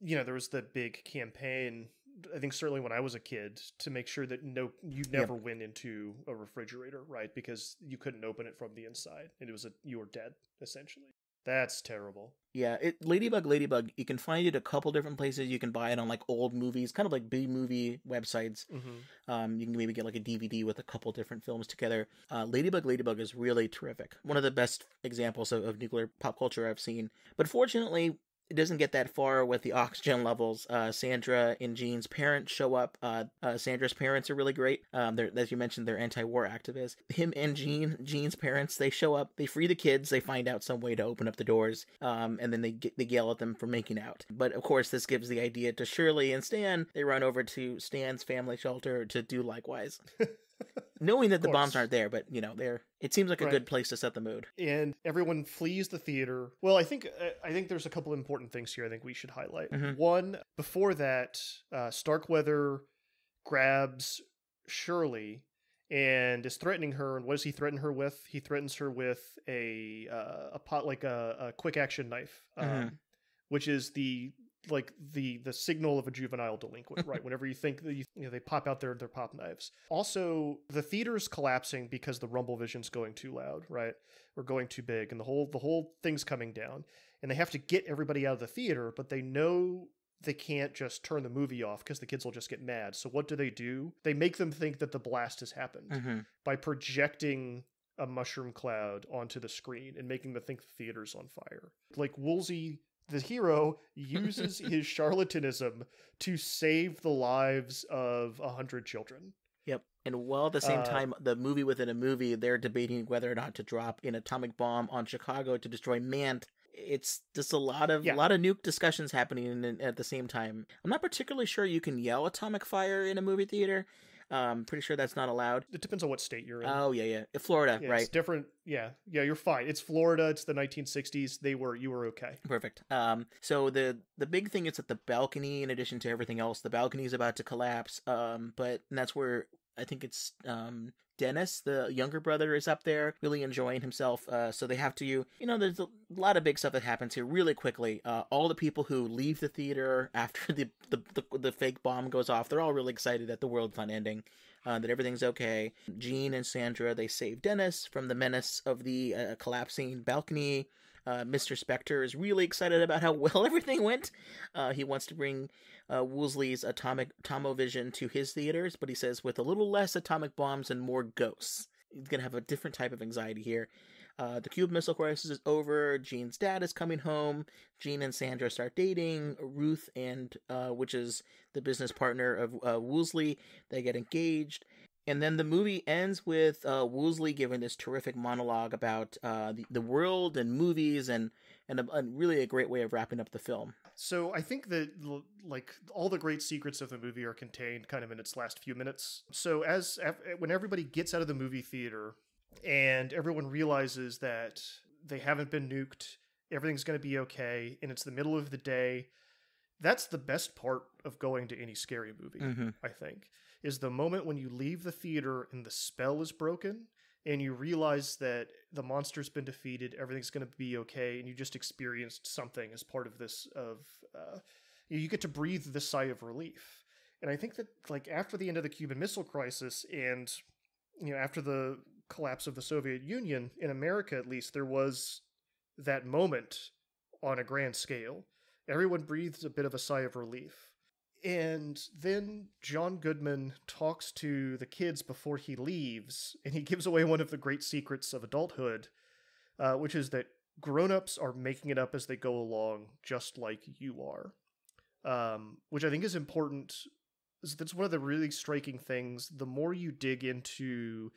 You know, there was the big campaign, I think certainly when I was a kid, to make sure that no, you never yep. went into a refrigerator, right? Because you couldn't open it from the inside, and it was a, you were dead, essentially. That's terrible. Yeah, it, Ladybug Ladybug, you can find it a couple different places. You can buy it on like old movies, kind of like B-movie websites. Mm-hmm. um, you can maybe get like a D V D with a couple different films together. Uh, Ladybug Ladybug is really terrific. One of the best examples of, of nuclear pop culture I've seen. But fortunately... It doesn't get that far with the oxygen levels. Uh, Sandra and Jean's parents show up. Uh, uh, Sandra's parents are really great. Um, they're, as you mentioned, they're anti-war activists. Him and Jean, Jean's parents, they show up. They free the kids. They find out some way to open up the doors. Um, and then they they yell at them for making out. But of course, this gives the idea to Shirley and Stan. They run over to Stan's family shelter to do likewise. Knowing that the bombs aren't there, but, you know, they're, it seems like a right. good place to set the mood. And everyone flees the theater. Well, I think I think there's a couple important things here I think we should highlight. Mm-hmm. One, before that, uh, Starkweather grabs Shirley and is threatening her. And what does he threaten her with? He threatens her with a, uh, a pot, like a, a quick action knife, um, mm-hmm. which is the... like the the signal of a juvenile delinquent, right? Whenever you think that you, you know, they pop out their their pop knives. Also, the theater's collapsing because the rumble vision's going too loud, right? Or going too big, and the whole the whole thing's coming down, and they have to get everybody out of the theater, but they know they can't just turn the movie off because the kids will just get mad. So what do they do? They make them think that the blast has happened mm-hmm. by projecting a mushroom cloud onto the screen and making them think the theater's on fire. Like Woolsey, the hero, uses his charlatanism to save the lives of a hundred children. Yep. And while at the same uh, time, the movie within a movie, they're debating whether or not to drop an atomic bomb on Chicago to destroy Mant. It's just a lot of yeah. a lot of nuke discussions happening at the same time. I'm not particularly sure you can yell atomic fire in a movie theater. Um, pretty sure that's not allowed. It depends on what state you're in. Oh yeah, yeah, Florida, yeah, right? It's different. Yeah, yeah, you're fine. It's Florida. It's the nineteen sixties. They were, you were okay. Perfect. Um, so the the big thing is that the balcony, in addition to everything else, the balcony is about to collapse. Um, but and that's where I think it's um Dennis, the younger brother, is up there really enjoying himself. Uh, so they have to, you know, there's a lot of big stuff that happens here really quickly. Uh, all the people who leave the theater after the the, the the fake bomb goes off, they're all really excited that the world's not ending, uh, that everything's okay. Jean and Sandra, they save Dennis from the menace of the uh, collapsing balcony. Uh, Mister Spector is really excited about how well everything went. Uh, he wants to bring uh, Woolsey's atomic Atomovision to his theaters, but he says with a little less atomic bombs and more ghosts. He's going to have a different type of anxiety here. Uh, the Cuban Missile Crisis is over. Gene's dad is coming home. Gene and Sandra start dating. Ruth, and uh, which is the business partner of uh, Woolsey, they get engaged. And then the movie ends with uh, Woolsey giving this terrific monologue about uh, the, the world and movies, and and, a, and really a great way of wrapping up the film. So I think that like all the great secrets of the movie are contained kind of in its last few minutes. So as when everybody gets out of the movie theater and everyone realizes that they haven't been nuked, everything's going to be okay, and it's the middle of the day. That's the best part of going to any scary movie, mm-hmm. I think, is the moment when you leave the theater and the spell is broken and you realize that the monster's been defeated, everything's going to be okay, and you just experienced something as part of this, of uh, you get to breathe the sigh of relief. And I think that like after the end of the Cuban Missile Crisis and, you know, after the collapse of the Soviet Union, in America at least, there was that moment on a grand scale. Everyone breathes a bit of a sigh of relief. And then John Goodman talks to the kids before he leaves, and he gives away one of the great secrets of adulthood, uh, which is that grown-ups are making it up as they go along, just like you are. Um, which I think is important. That's one of the really striking things. The more you dig into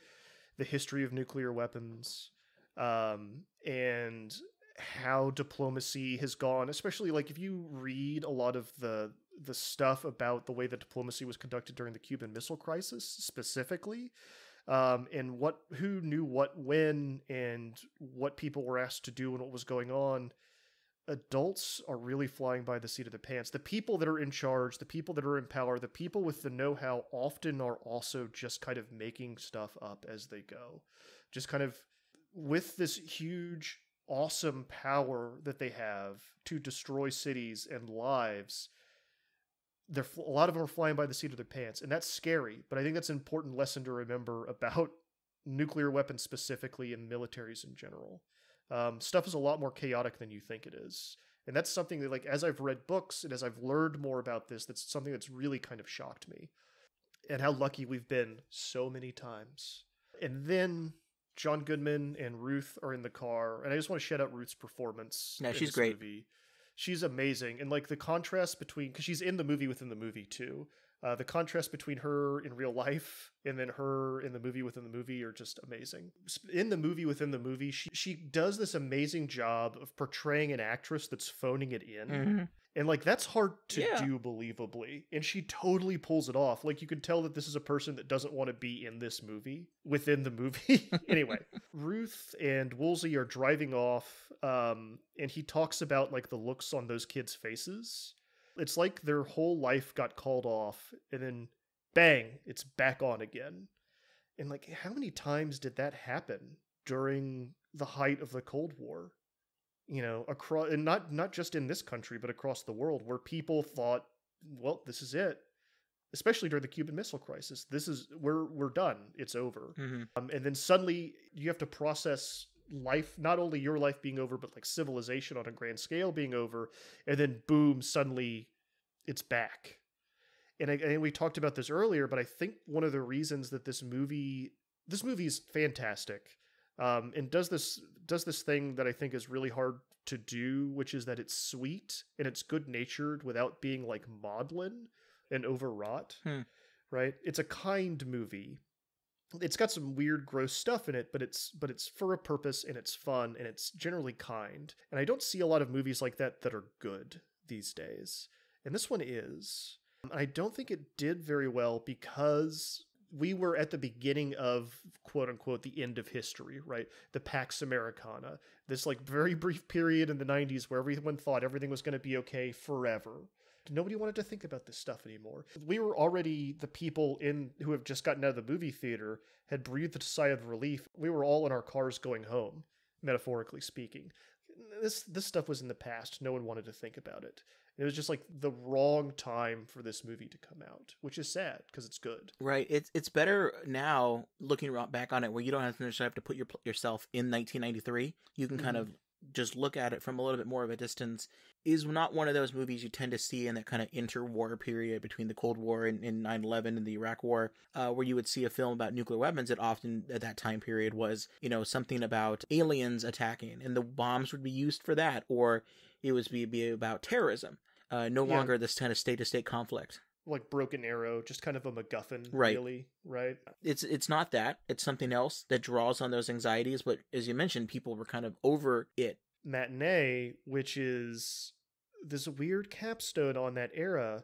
the history of nuclear weapons, um, and how diplomacy has gone, especially like if you read a lot of the the stuff about the way that diplomacy was conducted during the Cuban Missile Crisis specifically, um, and what who knew what when and what people were asked to do and what was going on, adults are really flying by the seat of their pants. The people that are in charge, the people that are in power, the people with the know-how often are also just kind of making stuff up as they go. Just kind of with this huge, awesome power that they have to destroy cities and lives, They're, a lot of them are flying by the seat of their pants, and that's scary, but I think that's an important lesson to remember about nuclear weapons specifically and militaries in general. Um, stuff is a lot more chaotic than you think it is, and that's something that, like, as I've read books and as I've learned more about this, that's something that's really kind of shocked me, and how lucky we've been so many times. And then John Goodman and Ruth are in the car, and I just want to shout out Ruth's performance. No, she's great. Movie. She's amazing. And like the contrast between, because she's in the movie within the movie too, uh, the contrast between her in real life and then her in the movie within the movie are just amazing. In the movie within the movie, she, she does this amazing job of portraying an actress that's phoning it in. Mm-hmm. And like, that's hard to yeah. do believably. And she totally pulls it off. Like you can tell that this is a person that doesn't want to be in this movie within the movie. Anyway, Ruth and Woolsey are driving off. Um, and he talks about like the looks on those kids' faces. It's like their whole life got called off and then bang, it's back on again. And like, how many times did that happen during the height of the Cold War? You know, across, and not not just in this country, but across the world, where people thought, well, this is it, especially during the Cuban Missile Crisis. This is, we're, we're done. It's over. Mm-hmm. Um, and then suddenly you have to process life, not only your life being over, but like civilization on a grand scale being over. And then boom, suddenly it's back. And, I, and we talked about this earlier, but I think one of the reasons that this movie, this movie is fantastic. Um, and does this does this thing that I think is really hard to do, which is that it's sweet and it's good-natured without being like maudlin and overwrought, hmm. right? It's a kind movie. It's got some weird, gross stuff in it, but it's but it's for a purpose and it's fun and it's generally kind. And I don't see a lot of movies like that that are good these days. And this one is. I don't think it did very well because we were at the beginning of, quote unquote, the end of history, right? The Pax Americana, this like very brief period in the nineties where everyone thought everything was going to be okay forever. Nobody wanted to think about this stuff anymore. We were already the people in who have just gotten out of the movie theater had breathed a sigh of relief. We were all in our cars going home, metaphorically speaking. This, this stuff was in the past. No one wanted to think about it. It was just like the wrong time for this movie to come out, which is sad because it's good. Right. It's it's better now looking back on it where you don't have to, have to put your, yourself in nineteen ninety-three. You can mm-hmm. kind of just look at it from a little bit more of a distance, is not one of those movies you tend to see in that kind of interwar period between the Cold War and nine eleven and the Iraq War, uh, where you would see a film about nuclear weapons. It often, at that time period, was, you know, something about aliens attacking, and the bombs would be used for that, or it would be, be about terrorism, uh, no yeah. longer this kind of state-to-state conflict. Like Broken Arrow, just kind of a MacGuffin, right. really, right? It's it's not that. It's something else that draws on those anxieties, but as you mentioned, people were kind of over it. Matinee, which is this weird capstone on that era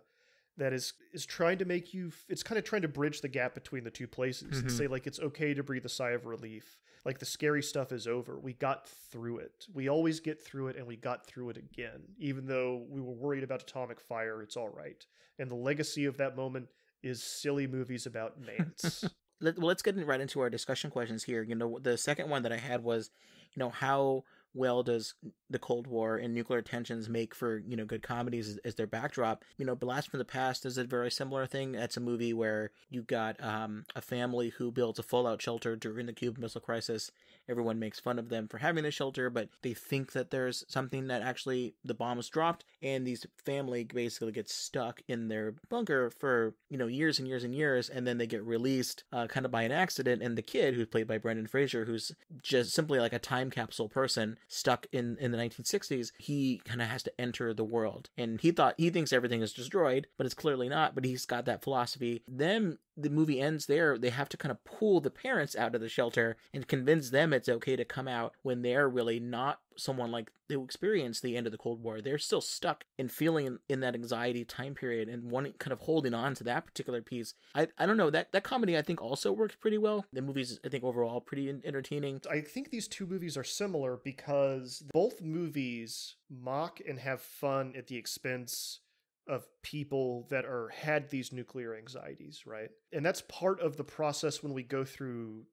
that is is trying to make you, it's kind of trying to bridge the gap between the two places mm-hmm. and say, like, it's okay to breathe a sigh of relief. Like, the scary stuff is over. We got through it. We always get through it, and we got through it again. Even though we were worried about atomic fire, it's all right. And the legacy of that moment is silly movies about Mants. Let, well, let's get right into our discussion questions here. You know, the second one that I had was, you know, how well does the Cold War and nuclear tensions make for, you know, good comedies as, as their backdrop? You know, Blast from the Past is a very similar thing. That's a movie where you got um, a family who builds a fallout shelter during the Cuban Missile Crisis. Everyone makes fun of them for having a shelter, but they think that there's something that actually the bomb was dropped, and these family basically gets stuck in their bunker for, you know, years and years and years, and then they get released uh, kind of by an accident, and the kid, who's played by Brendan Fraser, who's just simply like a time capsule person stuck in, in the nineteen sixties, he kind of has to enter the world. And he thought, he thinks everything is destroyed, but it's clearly not, but he's got that philosophy. Them, the movie ends there. They have to kind of pull the parents out of the shelter and convince them it's okay to come out when they're really not someone like who experienced the end of the Cold War. They're still stuck and feeling in that anxiety time period and one kind of holding on to that particular piece. I, I don't know, that, that comedy I think also works pretty well. The movies I think overall pretty entertaining. I think these two movies are similar because both movies mock and have fun at the expense of people that are had these nuclear anxieties, right? And that's part of the process when we go through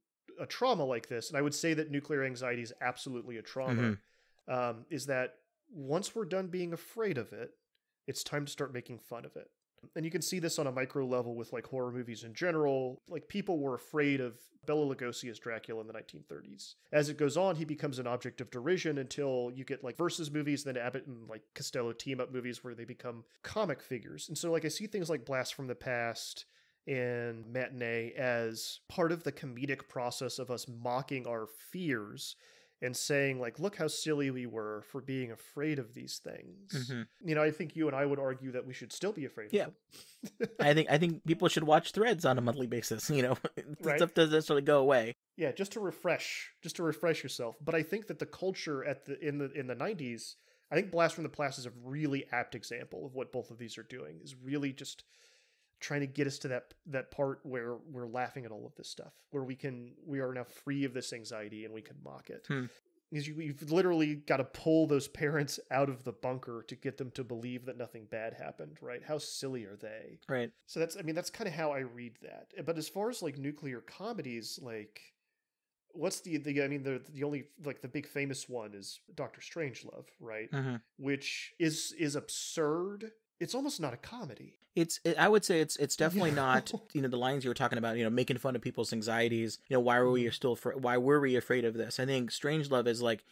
a trauma like this. And I would say that nuclear anxiety is absolutely a trauma. Mm-hmm. Um, is that once we're done being afraid of it, it's time to start making fun of it. And you can see this on a micro level with like horror movies in general. Like people were afraid of Bela Lugosi as Dracula in the nineteen thirties. As it goes on, he becomes an object of derision until you get like Versus movies, then Abbott and like Costello team up movies where they become comic figures. And so like I see things like Blast from the Past and Matinee as part of the comedic process of us mocking our fears and saying, like, look how silly we were for being afraid of these things. Mm-hmm. You know, I think you and I would argue that we should still be afraid yeah. of them. I think I think people should watch Threads on a monthly basis, you know. Right? Stuff doesn't necessarily go away. Yeah, just to refresh, just to refresh yourself. But I think that the culture at the in the in the nineties, I think Blast from the Past is a really apt example of what both of these are doing, is really just trying to get us to that that part where we're laughing at all of this stuff, where we can we are now free of this anxiety and we can mock it. Hmm. Because you, you've literally got to pull those parents out of the bunker to get them to believe that nothing bad happened, right? How silly are they? Right. So that's, I mean, that's kind of how I read that. But as far as like nuclear comedies, like what's the, the I mean, the the only like the big famous one is Doctor Strangelove, right? Mm-hmm. Which is is absurd. It's almost not a comedy. It's, I would say it's, it's definitely yeah. not, you know, the lines you were talking about, you know, making fun of people's anxieties. You know, why were we still, fr why were we afraid of this? I think Strangelove is like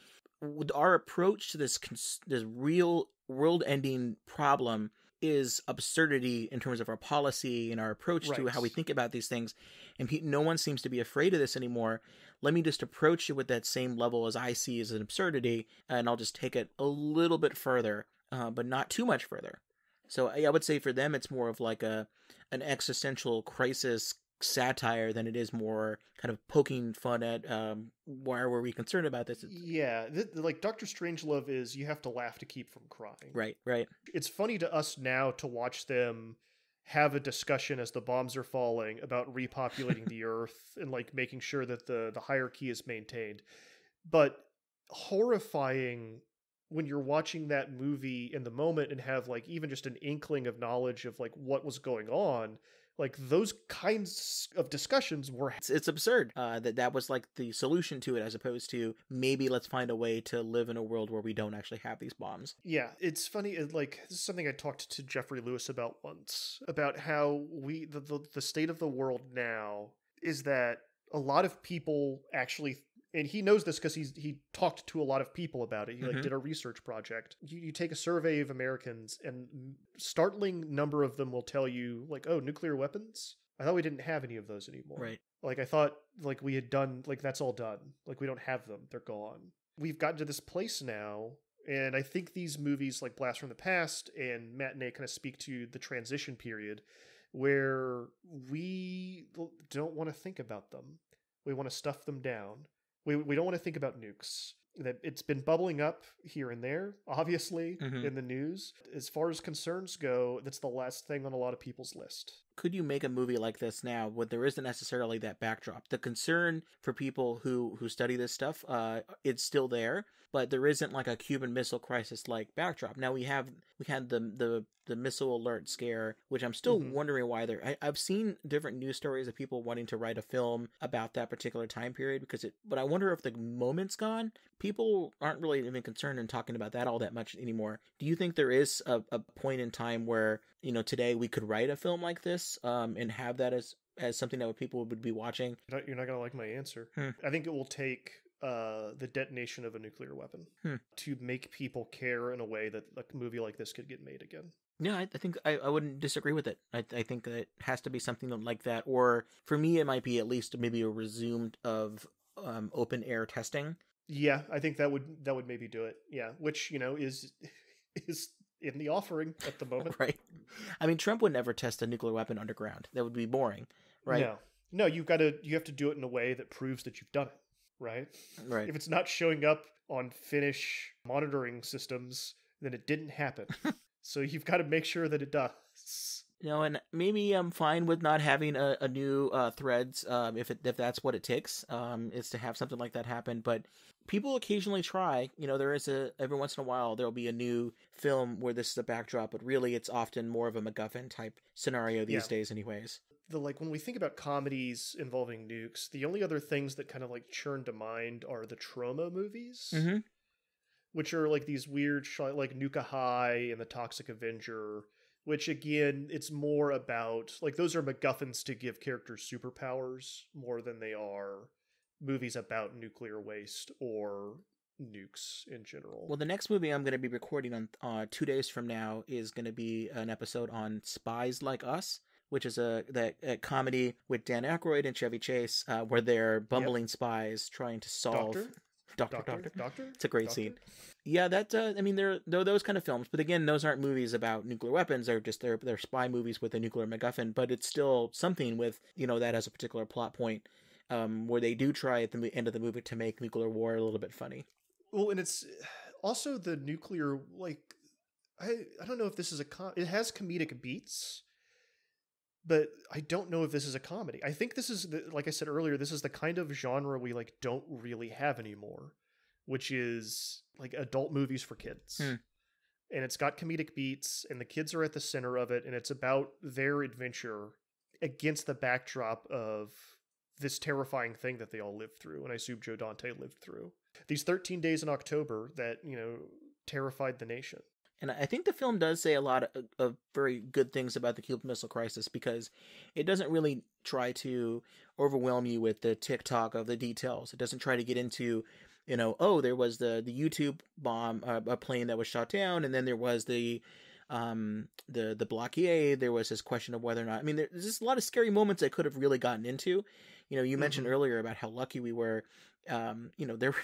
our approach to this, this real world ending problem is absurdity in terms of our policy and our approach right. to how we think about these things. And he, no one seems to be afraid of this anymore. Let me just approach it with that same level as I see as an absurdity. And I'll just take it a little bit further, uh, but not too much further. So I would say for them, it's more of like a an existential crisis satire than it is more kind of poking fun at um, why were we concerned about this? Yeah, th like Doctor Strangelove is you have to laugh to keep from crying. Right, right. It's funny to us now to watch them have a discussion as the bombs are falling about repopulating the earth and like making sure that the the hierarchy is maintained. But horrifying when you're watching that movie in the moment and have like even just an inkling of knowledge of like what was going on, like those kinds of discussions were, it's, it's absurd uh, that that was like the solution to it, as opposed to maybe let's find a way to live in a world where we don't actually have these bombs. Yeah. It's funny. It, like this is something I talked to Jeffrey Lewis about once, about how we, the, the, the state of the world now is that a lot of people actually and he knows this because he's he talked to a lot of people about it. He mm-hmm. like did a research project. You, you take a survey of Americans, and startling number of them will tell you like, oh, nuclear weapons? I thought we didn't have any of those anymore. Right. Like I thought like we had done, like that's all done. Like we don't have them. They're gone. We've gotten to this place now. And I think these movies like Blast from the Past and Matinee kind of speak to the transition period where we don't want to think about them. We want to stuff them down. We we don't want to think about nukes. That it's been bubbling up here and there, obviously, mm-hmm. in the news. As far as concerns go, that's the last thing on a lot of people's list. Could you make a movie like this now where there isn't necessarily that backdrop? The concern for people who, who study this stuff, uh, it's still there, but there isn't like a Cuban Missile Crisis-like backdrop. Now we have we had the the, the missile alert scare, which I'm still mm-hmm. wondering why they're... I, I've seen different news stories of people wanting to write a film about that particular time period, because it. But I wonder if the moment's gone. People aren't really even concerned in talking about that all that much anymore. Do you think there is a, a point in time where, you know, today we could write a film like this? Um, and have that as, as something that people would be watching? You're not, you're not going to like my answer. Hmm. I think it will take uh, the detonation of a nuclear weapon hmm. to make people care in a way that a movie like this could get made again. Yeah, I, I think I, I wouldn't disagree with it. I, I think that it has to be something like that. Or for me, it might be at least maybe a resumed of um, open air testing. Yeah, I think that would that would maybe do it. Yeah, which, you know, is is... in the offering at the moment. Right. I mean, Trump would never test a nuclear weapon underground. That would be boring, right? No. No, you've got to, you have to do it in a way that proves that you've done it, right? Right. If it's not showing up on Finnish monitoring systems, then it didn't happen. So you've got to make sure that it does. No, and maybe I'm fine with not having a, a new uh, Threads um, if it, if that's what it takes, um, is to have something like that happen. But people occasionally try. You know, there is a every once in a while there'll be a new film where this is a backdrop, but really it's often more of a MacGuffin type scenario these yeah. days, anyways. The like when we think about comedies involving nukes, the only other things that kind of like churn to mind are the trauma movies. Mm-hmm. Which are like these weird, like Nuka High and The Toxic Avenger, which again, it's more about, like those are MacGuffins to give characters superpowers more than they are movies about nuclear waste or nukes in general. Well, the next movie I'm going to be recording on uh, two days from now is going to be an episode on Spies Like Us, which is a that a comedy with Dan Aykroyd and Chevy Chase, uh, where they're bumbling yep. spies trying to solve... Doctor? Doctor, Doctor, Doctor, Doctor. It's a great Doctor? scene. Yeah, that, uh, I mean, there are those kind of films. But again, those aren't movies about nuclear weapons. They're just, they're, they're spy movies with a nuclear MacGuffin. But it's still something with, you know, that has a particular plot point um, where they do try at the end of the movie to make nuclear war a little bit funny. Well, and it's also the nuclear, like, I, I don't know if this is a, com- it has comedic beats. But I don't know if this is a comedy. I think this is, the, like I said earlier, this is the kind of genre we like don't really have anymore, which is like adult movies for kids. Hmm. And it's got comedic beats and the kids are at the center of it. And it's about their adventure against the backdrop of this terrifying thing that they all lived through. And I assume Joe Dante lived through these thirteen days in October that, you know, terrified the nation. And I think the film does say a lot of, of very good things about the Cuban Missile Crisis, because it doesn't really try to overwhelm you with the tick-tock of the details. It doesn't try to get into, you know, oh, there was the, the YouTube bomb, uh, a plane that was shot down, and then there was the um, the the blockade. There was this question of whether or not. I mean, there's just a lot of scary moments they could have really gotten into. You know, you mm-hmm. mentioned earlier about how lucky we were. Um, you know, there,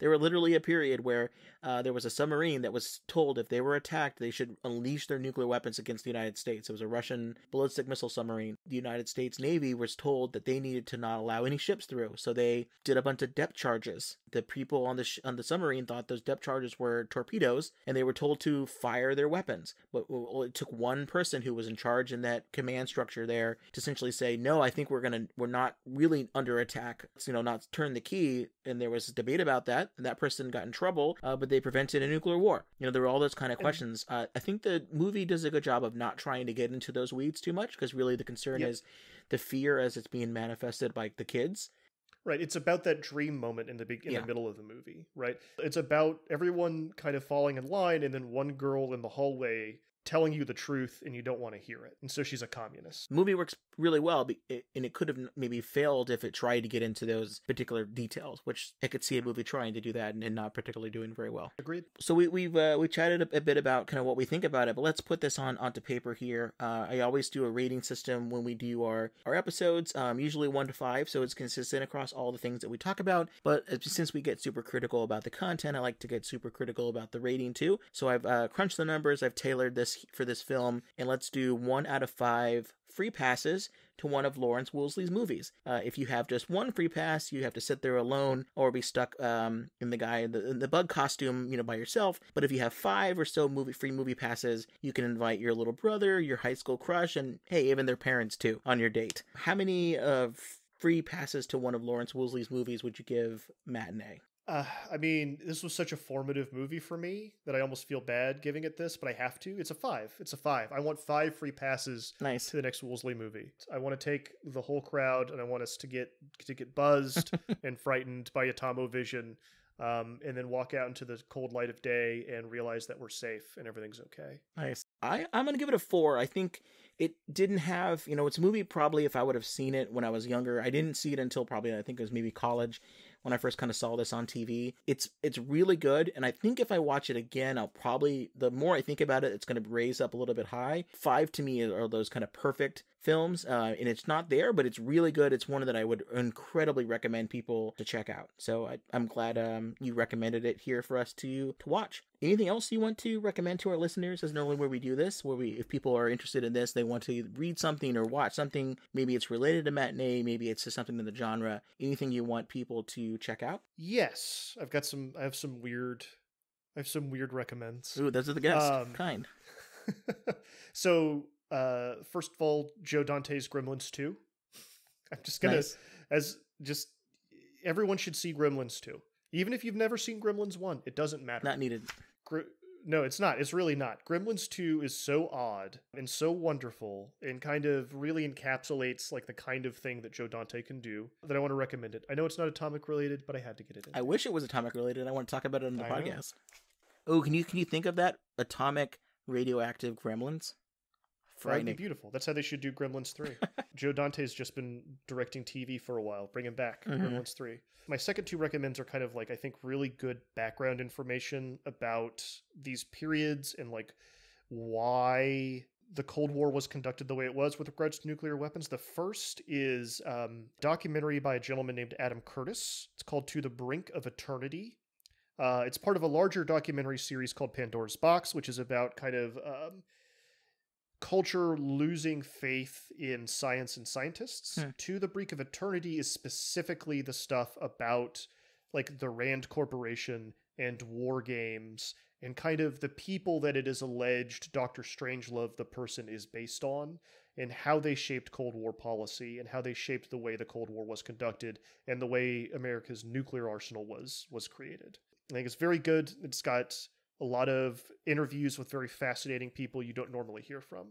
there were literally a period where uh, there was a submarine that was told if they were attacked, they should unleash their nuclear weapons against the United States. It was a Russian ballistic missile submarine. The United States Navy was told that they needed to not allow any ships through, so they did a bunch of depth charges. The people on the sh- on the submarine thought those depth charges were torpedoes, and they were told to fire their weapons. But well, it took one person who was in charge in that command structure there to essentially say, no, I think we're gonna we're not really under attack. It's, you know, not turn the key. And there was debate about that, and that person got in trouble, uh, but they prevented a nuclear war. You know, there were all those kind of questions. Uh, I think the movie does a good job of not trying to get into those weeds too much, because really the concern yep. is the fear as it's being manifested by the kids. Right. It's about that dream moment in the big, in yeah. the middle of the movie, right? It's about everyone kind of falling in line, and then one girl in the hallway telling you the truth and you don't want to hear it. And so she's a communist. Movie works really well, and it could have maybe failed if it tried to get into those particular details, which I could see a movie trying to do that and not particularly doing very well. Agreed. So we, we've uh, we chatted a, a bit about kind of what we think about it, but let's put this on onto paper here. Uh, I always do a rating system when we do our, our episodes, um, usually one to five, so it's consistent across all the things that we talk about. But since we get super critical about the content, I like to get super critical about the rating too. So I've uh, crunched the numbers, I've tailored this for this film, and let's do one out of five free passes to one of Lawrence Woolsey's movies. Uh, if you have just one free pass, you have to sit there alone or be stuck um, in the guy in the, in the bug costume, you know, by yourself. But if you have five or so movie free movie passes, you can invite your little brother, your high school crush, and hey, even their parents too on your date. How many of uh, free passes to one of Lawrence Woolsey's movies would you give Matinee? Uh, I mean, this was such a formative movie for me that I almost feel bad giving it this, but I have to. It's a five. It's a five. I want five free passes nice. To the next Woolsey movie. I want to take the whole crowd, and I want us to get to get buzzed and frightened by Atomovision, um, and then walk out into the cold light of day and realize that we're safe and everything's okay. Nice. I, I'm going to give it a four. I think it didn't have, you know, it's a movie probably if I would have seen it when I was younger. I didn't see it until probably, I think it was maybe college, when I first kind of saw this on T V. It's it's really good, and I think if I watch it again, I'll probably, the more I think about it, it's going to raise up a little bit high. Five to me are those kind of perfect films, uh, and it's not there, but it's really good. It's one that I would incredibly recommend people to check out. So I, I'm glad um, you recommended it here for us to to watch. Anything else you want to recommend to our listeners? Is normally where we do this, where we, if people are interested in this, they want to read something or watch something. Maybe it's related to Matinee, maybe it's just something in the genre. Anything you want people to check out? Yes, I've got some. I have some weird. I have some weird recommends. Ooh, those are the guests um, kind. So uh, first of all, Joe Dante's Gremlins two. I'm just gonna nice. as just everyone should see Gremlins two. Even if you've never seen Gremlins one, it doesn't matter. Not needed. Gr no, it's not. It's really not. Gremlins two is so odd and so wonderful and kind of really encapsulates like the kind of thing that Joe Dante can do that I want to recommend it. I know it's not Atomic related, but I had to get it in. I wish it was Atomic related. I want to talk about it on the I podcast. Know. Oh, can you can you think of that? Atomic radioactive gremlins? Frightening. That would be beautiful. That's how they should do Gremlins three. Joe Dante's just been directing T V for a while. Bring him back. Mm-hmm. Gremlins three. My second two recommends are kind of like, I think, really good background information about these periods and like why the Cold War was conducted the way it was with regards to nuclear weapons. The first is um, a documentary by a gentleman named Adam Curtis. It's called To the Brink of Eternity. Uh, it's part of a larger documentary series called Pandora's Box, which is about kind of... Um, culture losing faith in science and scientists. Hmm. To the Brink of Eternity is specifically the stuff about like the Rand Corporation and war games and kind of the people that it is alleged Doctor Strangelove, the person, is based on, and how they shaped Cold War policy and how they shaped the way the Cold War was conducted and the way America's nuclear arsenal was was created. I think it's very good. It's got a lot of interviews with very fascinating people you don't normally hear from.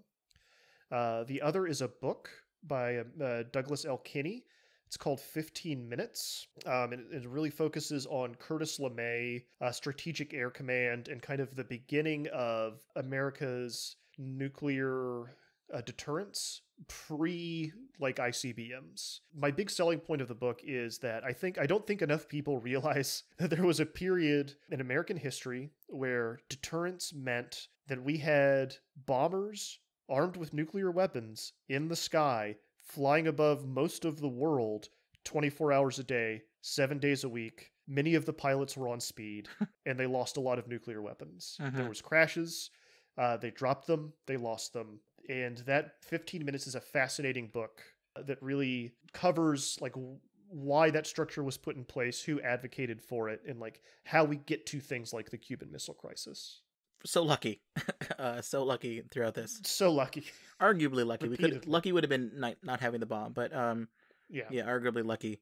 Uh, the other is a book by uh, Douglas L. Kinney. It's called fifteen minutes. Um, and it really focuses on Curtis LeMay, uh, Strategic Air Command, and kind of the beginning of America's nuclear uh, deterrence pre like I C B Ms. My big selling point of the book is that I think I don't think enough people realize that there was a period in American history where deterrence meant that we had bombers armed with nuclear weapons in the sky flying above most of the world twenty-four hours a day, seven days a week. Many of the pilots were on speed and they lost a lot of nuclear weapons. Uh-huh. There was crashes. Uh, they dropped them. They lost them. And that fifteen minutes is a fascinating book that really covers like why that structure was put in place, who advocated for it, and like how we get to things like the Cuban Missile Crisis. So lucky. Uh, so lucky throughout this. So lucky. Arguably lucky. We could, lucky would have been not, not having the bomb, but um, yeah. yeah, arguably lucky.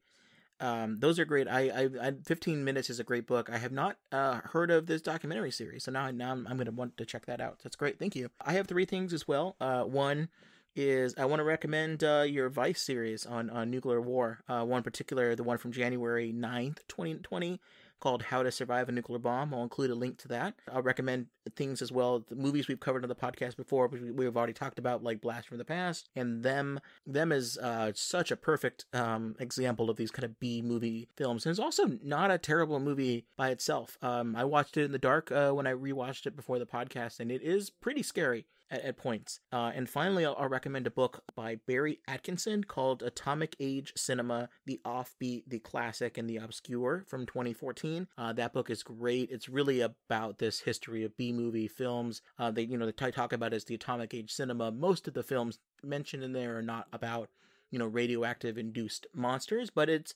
Um, those are great. I, I, I, fifteen minutes is a great book. I have not, uh, heard of this documentary series. So now, now I'm, I'm going to want to check that out. That's great. Thank you. I have three things as well. Uh, one is I want to recommend, uh, your Vice series on, on nuclear war. Uh, one particular, the one from January ninth, twenty twenty, called How to Survive a Nuclear Bomb. I'll include a link to that. I'll recommend things as well. The movies we've covered on the podcast before, which we've already talked about, like Blast from the Past and Them. Them is uh, such a perfect um, example of these kind of B-movie films. And it's also not a terrible movie by itself. Um, I watched it in the dark uh, when I rewatched it before the podcast, and it is pretty scary at, at points. Uh, and finally, I'll, I'll recommend a book by Barry Atkinson called Atomic Age Cinema: The Offbeat, the Classic, and the Obscure from twenty fourteen. Uh, that book is great. It's really about this history of B-movie films. Uh, they, you know, they talk about it as the Atomic Age Cinema. Most of the films mentioned in there are not about, you know, radioactive induced monsters, but it's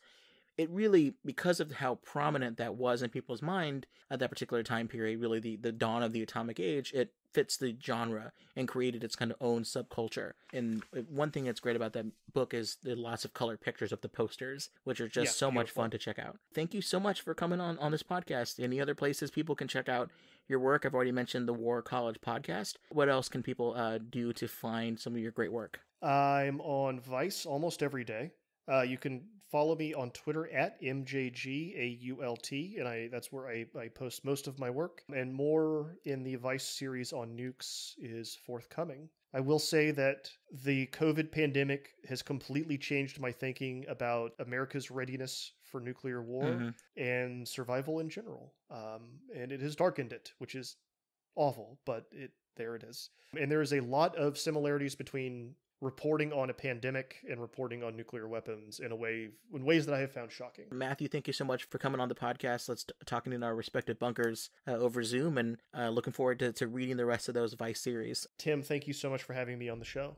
It really, because of how prominent that was in people's mind at that particular time period, really the, the dawn of the atomic age, it fits the genre and created its kind of own subculture. And one thing that's great about that book is the lots of color pictures of the posters, which are just yeah, so beautiful. Much fun to check out. Thank you so much for coming on, on this podcast. Any other places people can check out your work? I've already mentioned the War College Podcast. What else can people uh, do to find some of your great work? I'm on Vice almost every day. Uh, you can follow me on Twitter at M J G A U L T, and I that's where I, I post most of my work. And more in the Vice series on nukes is forthcoming. I will say that the COVID pandemic has completely changed my thinking about America's readiness for nuclear war mm-hmm. and survival in general. Um, and it has darkened it, which is awful, but it there it is. And there is a lot of similarities between reporting on a pandemic and reporting on nuclear weapons in a way, in ways that I have found shocking. Matthew, thank you so much for coming on the podcast. Let's t- talking in our respective bunkers uh, over Zoom, and uh, looking forward to, to reading the rest of those Vice series. Tim, thank you so much for having me on the show.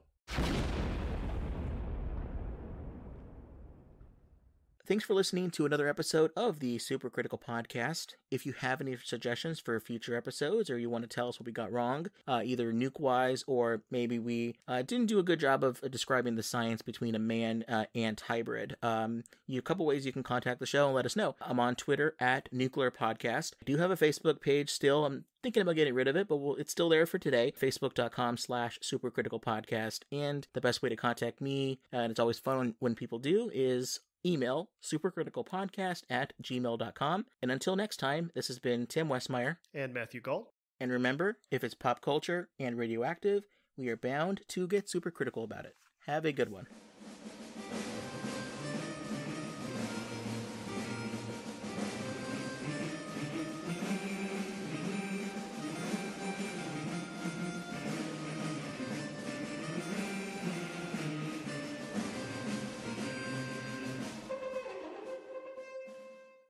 Thanks for listening to another episode of the Supercritical Podcast. If you have any suggestions for future episodes, or you want to tell us what we got wrong, uh, either nuke-wise, or maybe we uh, didn't do a good job of describing the science between a man uh, ant hybrid, um, you, a couple ways you can contact the show and let us know. I'm on Twitter at Nuclear Podcast. I do have a Facebook page still. I'm thinking about getting rid of it, but we'll, it's still there for today. Facebook.com slash Supercritical Podcast. And the best way to contact me, and it's always fun when people do, is email supercriticalpodcast at gmail dot com. And until next time, this has been Tim Westmeyer and Matthew Gault. And remember, if it's pop culture and radioactive, we are bound to get supercritical about it. Have a good one.